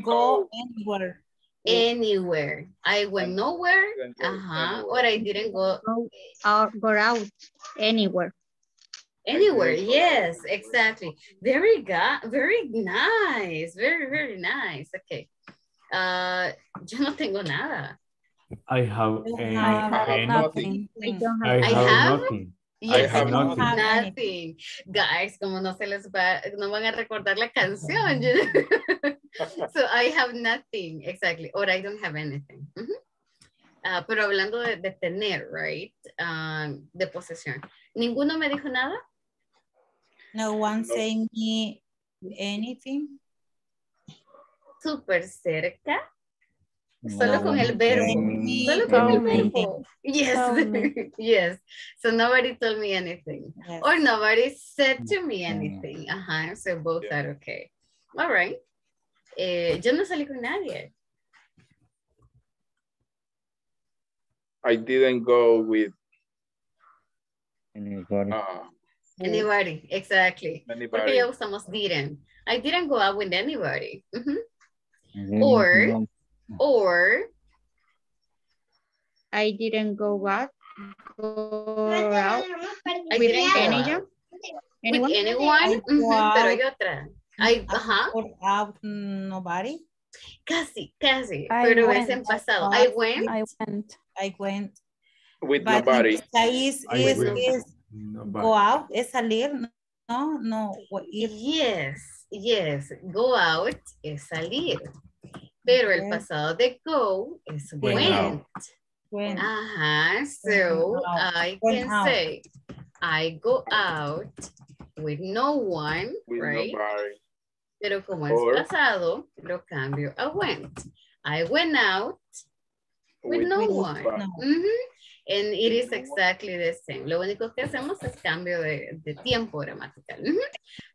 go anywhere. Anywhere. I went nowhere. Uh-huh. Or I didn't go out anywhere. Anywhere, yes, exactly. Very nice, very nice. Okay. Yo no tengo nada. I have nothing. I have nothing. Yes, I have nothing. Guys, como no se les va, no van a recordar la canción. So I have nothing, exactly. Or I don't have anything. Mm-hmm. Pero hablando de tener, right? De posesión. ¿Ninguno me dijo nada? No one saying me anything. Súper cerca. Solo con el verbo. Solo con el verbo. Yes. Yes. So nobody told me anything. Yes. Or nobody said to me anything. Uh-huh. So both are okay. All right. Yo no salí con nadie. I didn't go with anybody. Anybody, exactly. Anybody. Porque ya usamos didn't. I didn't go out with anybody. Mm-hmm. Or I didn't go out. I didn't go out with anyone. Mm-hmm. Pero hay otra. Or nobody. Casi. Pero es en pasado. I went. With nobody. Go out, es salir, no. Yes, go out es salir. Pero el pasado de go es went. Ajá, so I can say I go out with no one, with right? Nobody. Pero como or, es pasado, lo cambio a went. I went out with no one. No. Mm-hmm. And it is exactly the same. Lo único que hacemos es cambio de tiempo gramatical. Mm-hmm.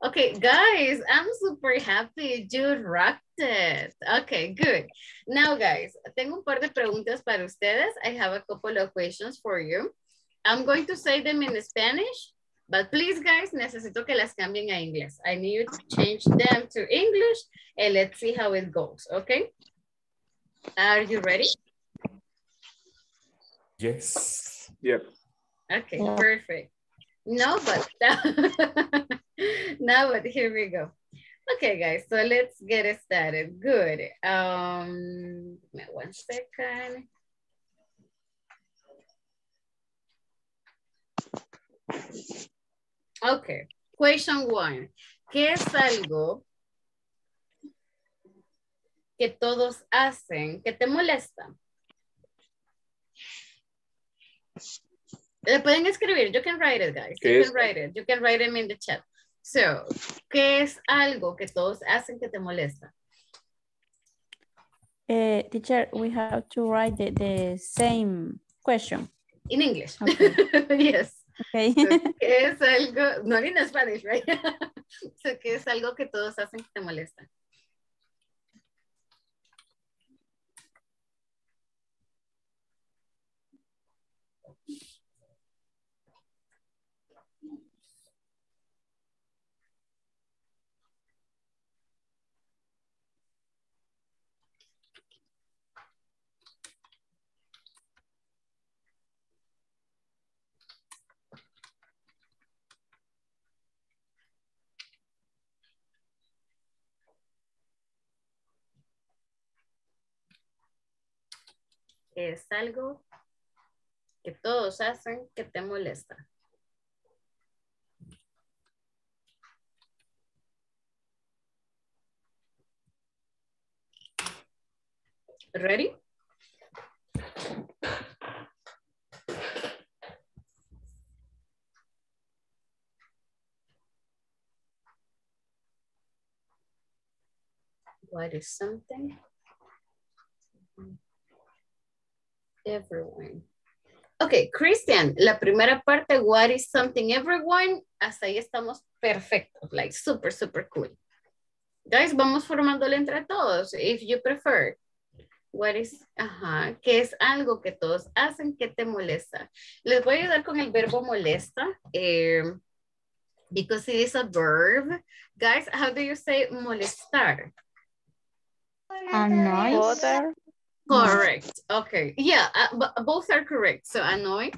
Okay, guys, I'm super happy you rocked it. Okay, good. Now, guys, tengo un par de preguntas para ustedes. I have a couple of questions for you. I'm going to say them in Spanish, but please, guys, necesito que las cambien a inglés. I need you to change them to English, and let's see how it goes, okay? Are you ready? Yes. Yep. Okay, yeah. Perfect. No, but here we go. Okay, guys, so let's get it started. Good. One second. Okay, question one. ¿Qué es algo que todos hacen que te molesta? Le pueden escribir. You can write it, guys. You can write it. You can write it in the chat. So, ¿qué es algo que todos hacen que te molesta? Teacher, we have to write the same question. In English. Okay. Yes. Okay. So, ¿qué es algo? No, in Spanish, right? So, ¿qué es algo que todos hacen que te molesta? Es algo que todos hacen que te molesta. Ready? What is something? Everyone. Okay, Christian, la primera parte, what is something everyone, hasta ahí estamos perfectos, like super, super cool. Guys, vamos formándole entre todos, if you prefer. What is, ajá, que es algo que todos hacen que te molesta. Les voy a ayudar con el verbo molesta, because it is a verb. Guys, how do you say molestar? Annoy. Correct. Okay. Yeah, both are correct. So annoy.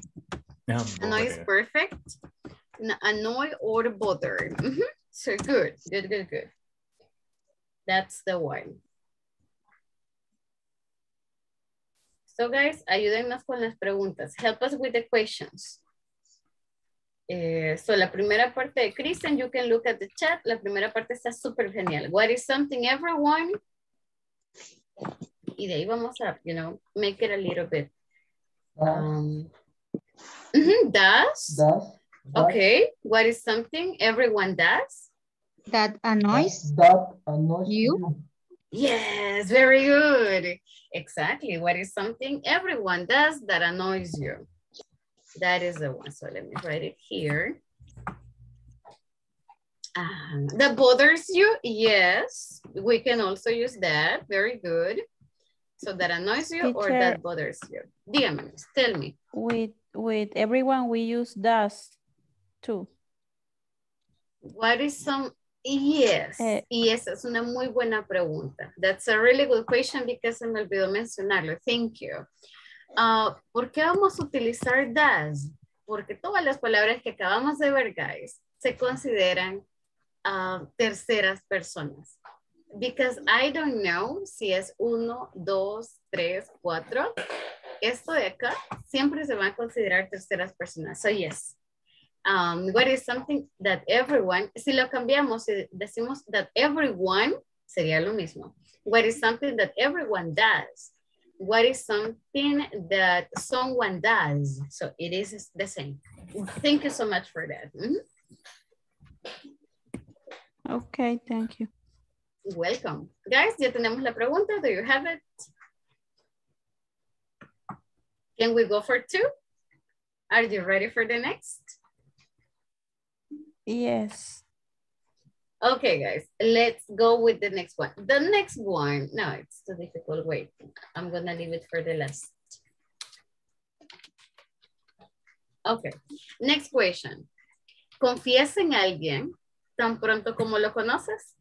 Yeah, annoy is perfect. Annoy or bother. Mm-hmm. So good. Good, good, good. That's the one. So guys, ayúdennos con las preguntas. Help us with the questions. So la primera parte de Kristen, you can look at the chat. La primera parte está súper genial. What is something everyone... Y de ahí vamos a, you know, make it a little bit. Does. Okay. What is something everyone does? That annoys. That annoys you. Yes, very good. Exactly. What is something everyone does that annoys you? That is the one. So let me write it here. That bothers you? Yes. We can also use that. Very good. So that annoys you, teacher, or that bothers you? Dígame, tell me. With everyone, we use does too. What is some... Yes. Yes, es una muy buena pregunta. That's a really good question because se me olvidó mencionarlo. Thank you. ¿Por qué vamos a utilizar does? Porque todas las palabras que acabamos de ver, guys, se consideran terceras personas. Because I don't know si es 1, 2, 3, 4. Esto de acá siempre se va a considerar terceras personas. So yes. What is something that everyone, si lo cambiamos, si decimos that everyone, sería lo mismo. What is something that everyone does? what is something that someone does? So it is the same. Thank you so much for that. Mm-hmm. Okay, thank you. Welcome. Guys, ya tenemos la pregunta. Do you have it? Can we go for two? Are you ready for the next? Yes. Okay, guys, let's go with the next one. The next one, no, it's too difficult. Wait, I'm gonna leave it for the last. Okay, next question. ¿Confías en alguien tan pronto como lo conoces?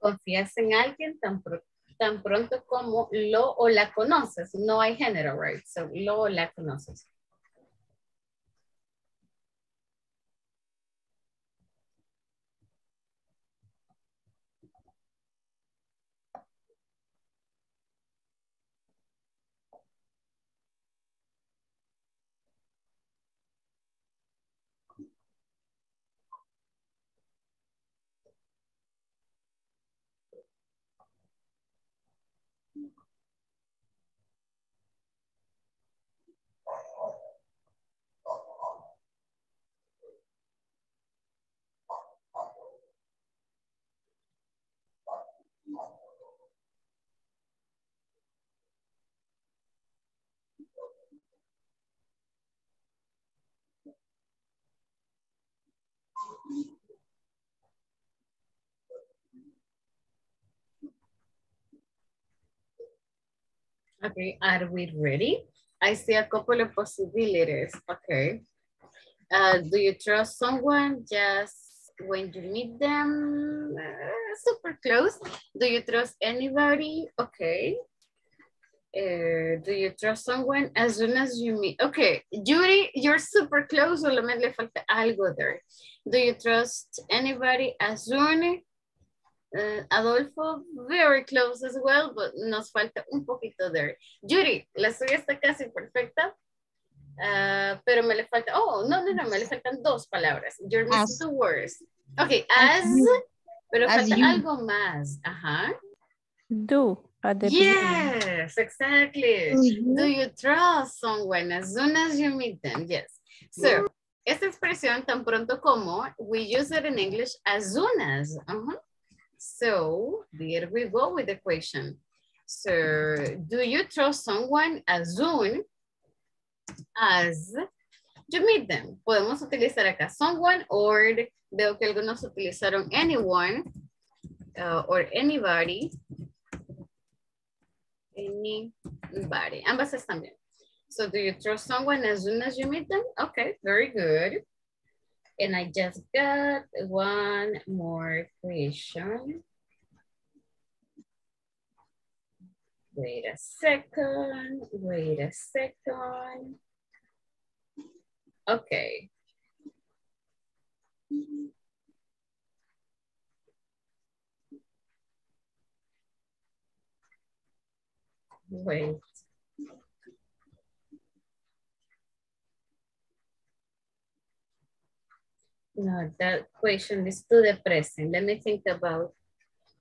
Confías en alguien tan pronto como lo o la conoces. No hay género, right? So, lo o la conoces. Okay, are we ready? I see a couple of possibilities. Okay. Do you trust someone just when you meet them? Super close. Do you trust anybody? Okay. Do you trust someone as soon as you meet? Okay, Judy, you're super close. Solamente le falta algo there. Do you trust anybody as soon? Adolfo, very close as well, but nos falta un poquito there. Yuri, la suya está casi perfecta, pero me le falta, oh, no, me le faltan dos palabras. You're missing two words. Okay, as, pero as falta you. Algo más. Ajá. Do. Yes, exactly. Mm-hmm. Do you trust someone as soon as you meet them? Yes. So, esta expresión tan pronto como, we use it in English as soon as. Uh-huh. So, there we go with the question. So, do you trust someone as soon as you meet them? Podemos utilizar acá someone or veo que algunos utilizaron anyone or anybody. Anybody. Ambas están bien. So, do you trust someone as soon as you meet them? Okay, very good. And I just got one more question. Wait a second. Okay. Wait. No, that question is too depressing. Let me think about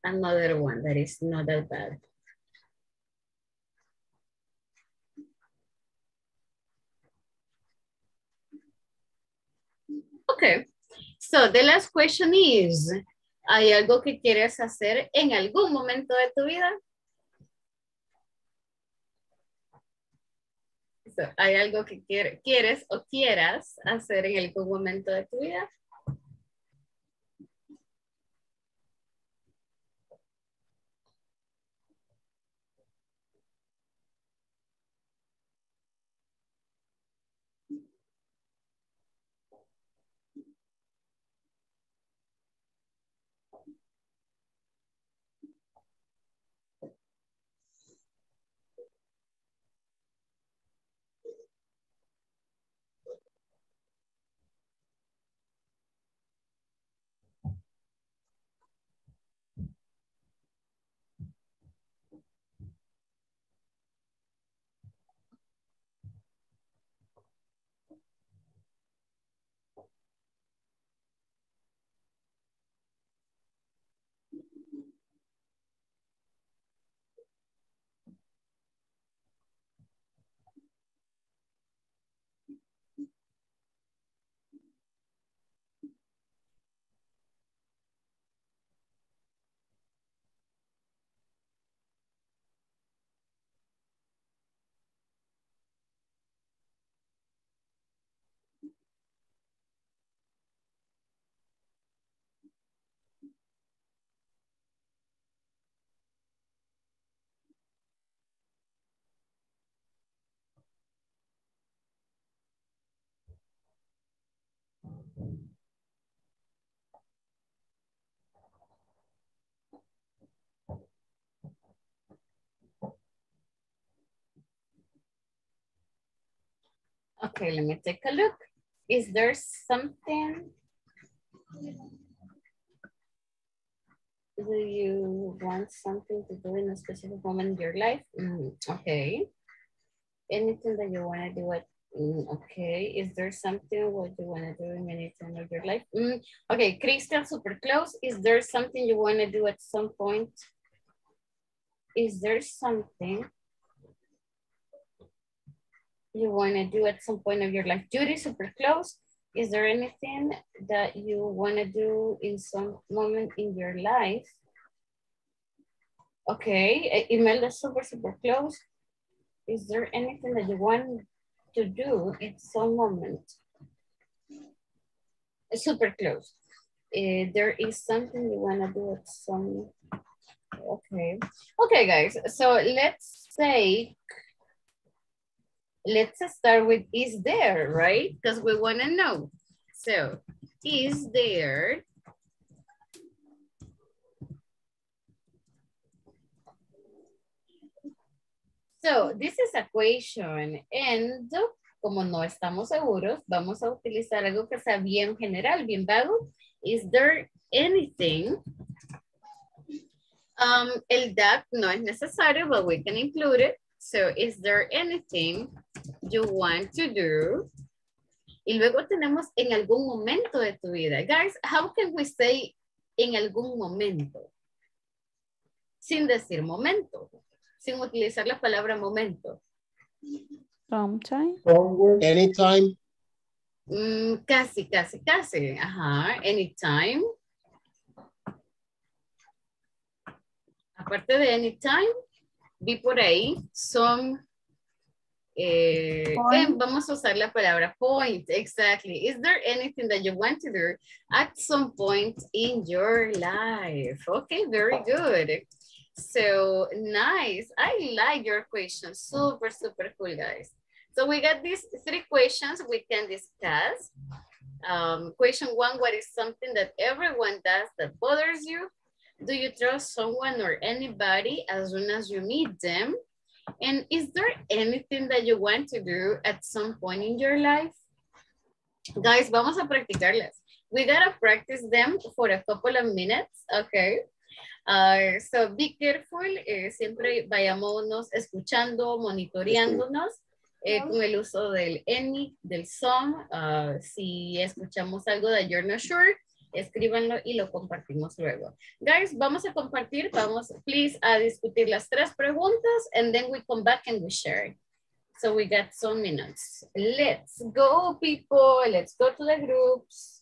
another one that is not that bad. Okay, so the last question is, ¿hay algo que quieres hacer en algún momento de tu vida? So, ¿hay algo que quieres o quieras hacer en algún momento de tu vida? Okay, let me take a look. Is there something do you want something to do in a specific moment in your life? Okay. Anything that you want to do at okay, is there something what you want to do in any time of your life? Okay, Christian, super close. Is there something you want to do at some point? Is there something you want to do at some point of your life? Judy, super close. Is there anything that you want to do in some moment in your life? Okay, Imelda, super, super close. Is there anything that you want to do in some moment? Super close. There is something you want to do at some, okay. Okay, guys, so let's start with is there, right? Because we want to know. So, is there so, this is a question, and como no estamos seguros, vamos a utilizar algo que sea bien general, bien vago. Is there anything? El that no es necesario, but we can include it. So, is there anything you want to do? Y luego tenemos en algún momento de tu vida. Guys, how can we say en algún momento? Sin decir momento. Sin utilizar la palabra momento. Sometime. Anytime. Casi, casi, casi. Ajá. Anytime. Aparte de anytime, vi por ahí, son... vamos a usar la palabra point. Exactly. Is there anything that you want to do at some point in your life? Okay, very good. So nice. I like your questions. Super, super cool, guys. So we got these three questions we can discuss. Question one, what is something that everyone does that bothers you? Do you trust someone or anybody as soon as you meet them? And is there anything that you want to do at some point in your life? Guys, vamos a practicarlas. We gotta practice them for a couple of minutes, okay? So be careful, siempre vayámonos escuchando, monitoreándonos con el uso del any, del some. Si escuchamos algo that you're not sure, escríbanlo y lo compartimos luego. Guys, vamos a compartir, vamos, please, a discutir las tres preguntas and then we come back and we share. So we got some minutes. Let's go, people. Let's go to the groups.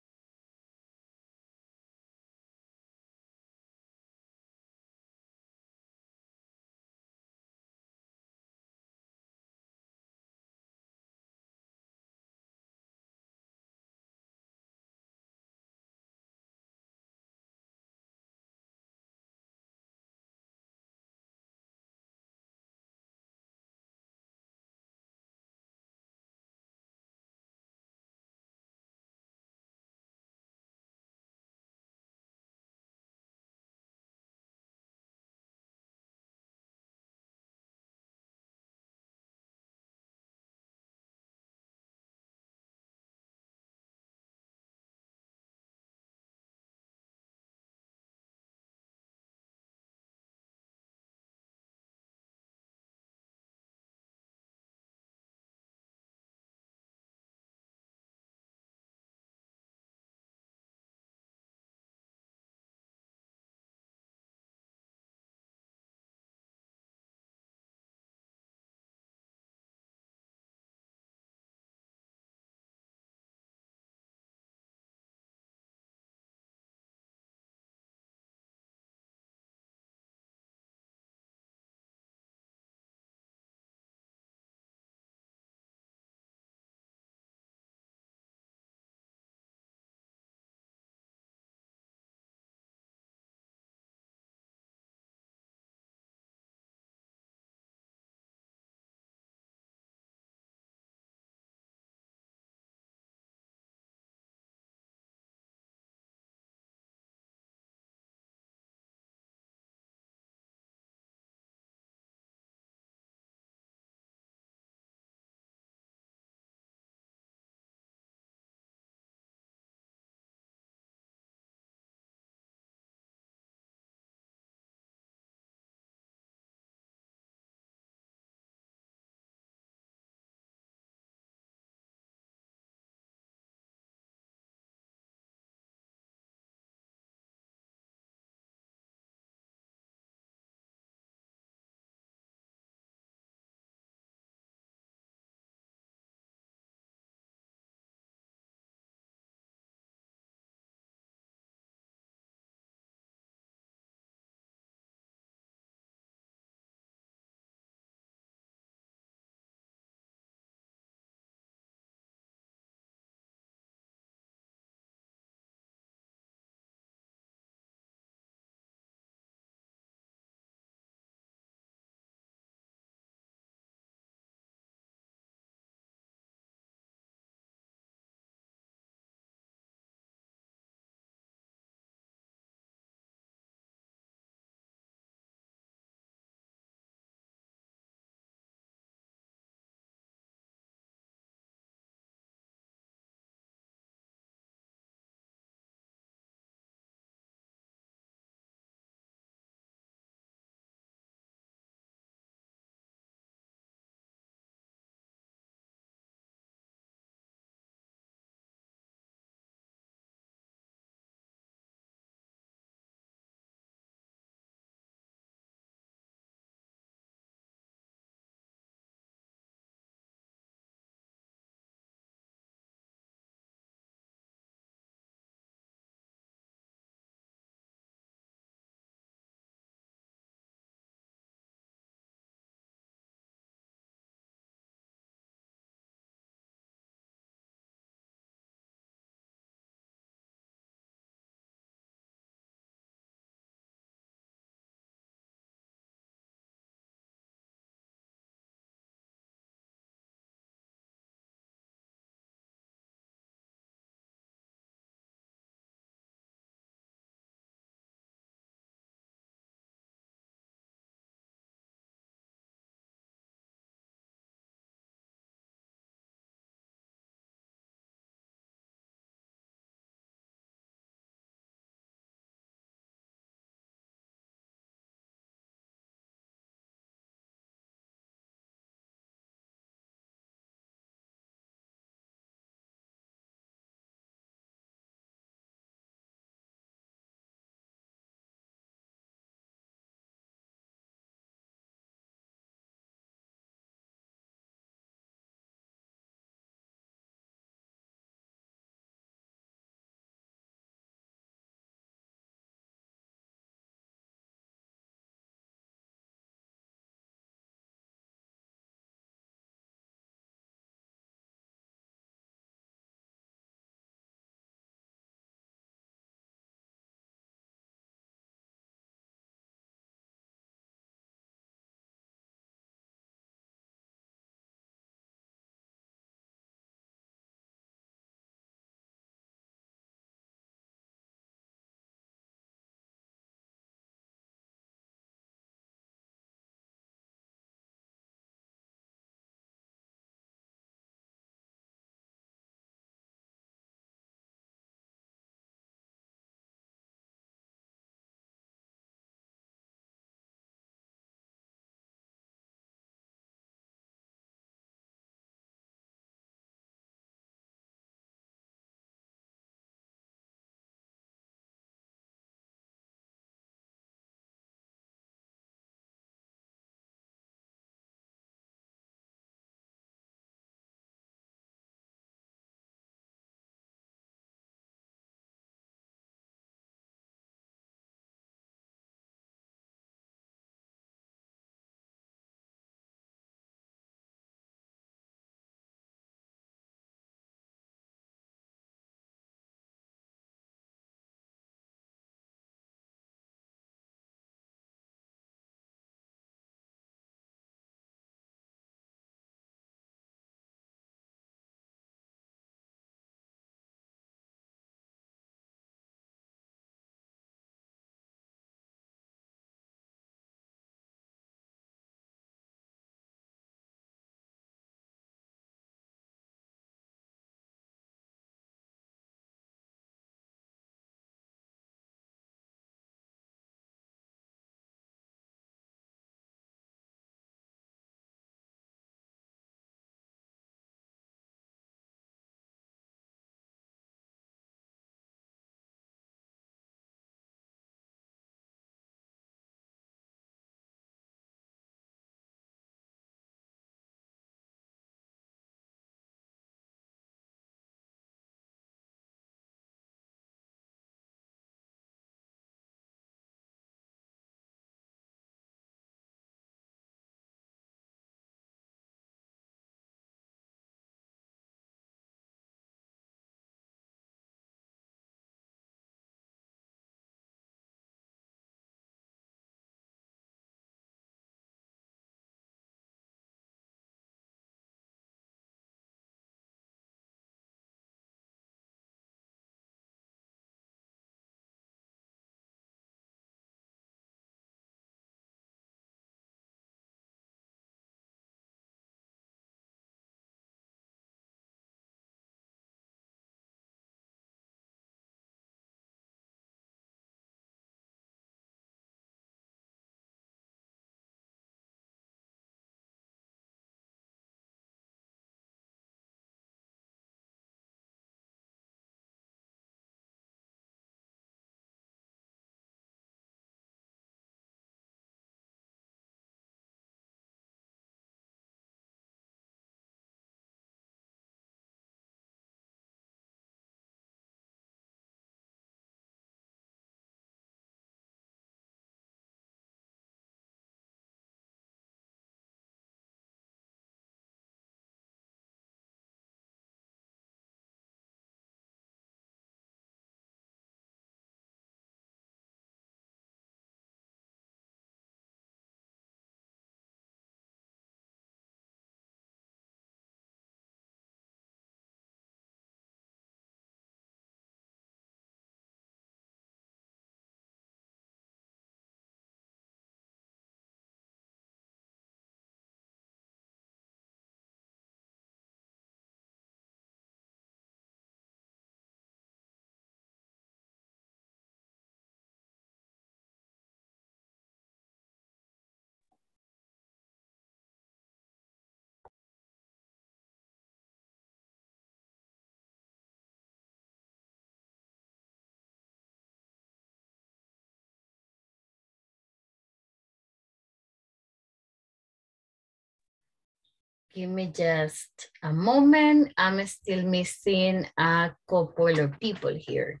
Give me just a moment. I'm still missing a couple of people here.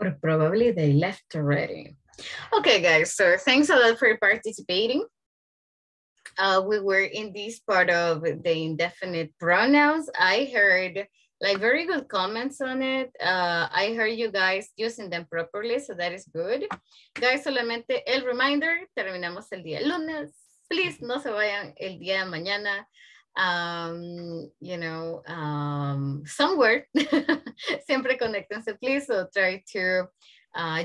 Or probably they left already. Okay, guys, so thanks a lot for participating. We were in this part of the indefinite pronouns. I heard like very good comments on it. I heard you guys using them properly, so that is good. Guys, solamente el reminder, terminamos el día lunes. Please, no se vayan el día de mañana. Somewhere, siempre conéctense, please, so try to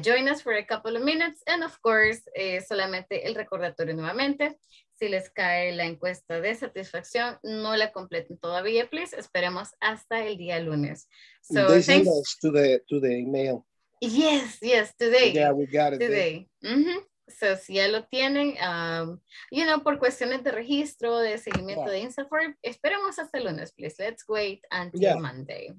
join us for a couple of minutes, and of course, solamente el recordatorio nuevamente, si les cae la encuesta de satisfacción, no la completen todavía, please, esperemos hasta el día lunes. So they send us to the email. Yes, yes, today. Yeah, we got it today. So, si ya lo tienen, por cuestiones de registro, de seguimiento de Instaform, esperemos hasta el lunes, please. Let's wait until Monday.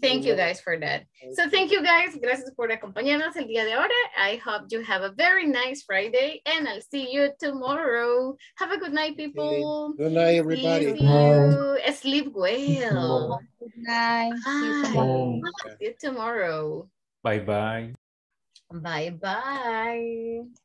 Thank you guys for that. So, thank you guys. Gracias por acompañarnos el día de ahora. I hope you have a very nice Friday, and I'll see you tomorrow. Have a good night, people. Good night, everybody. Sleep well. Good night. See you tomorrow. Bye-bye. Bye-bye.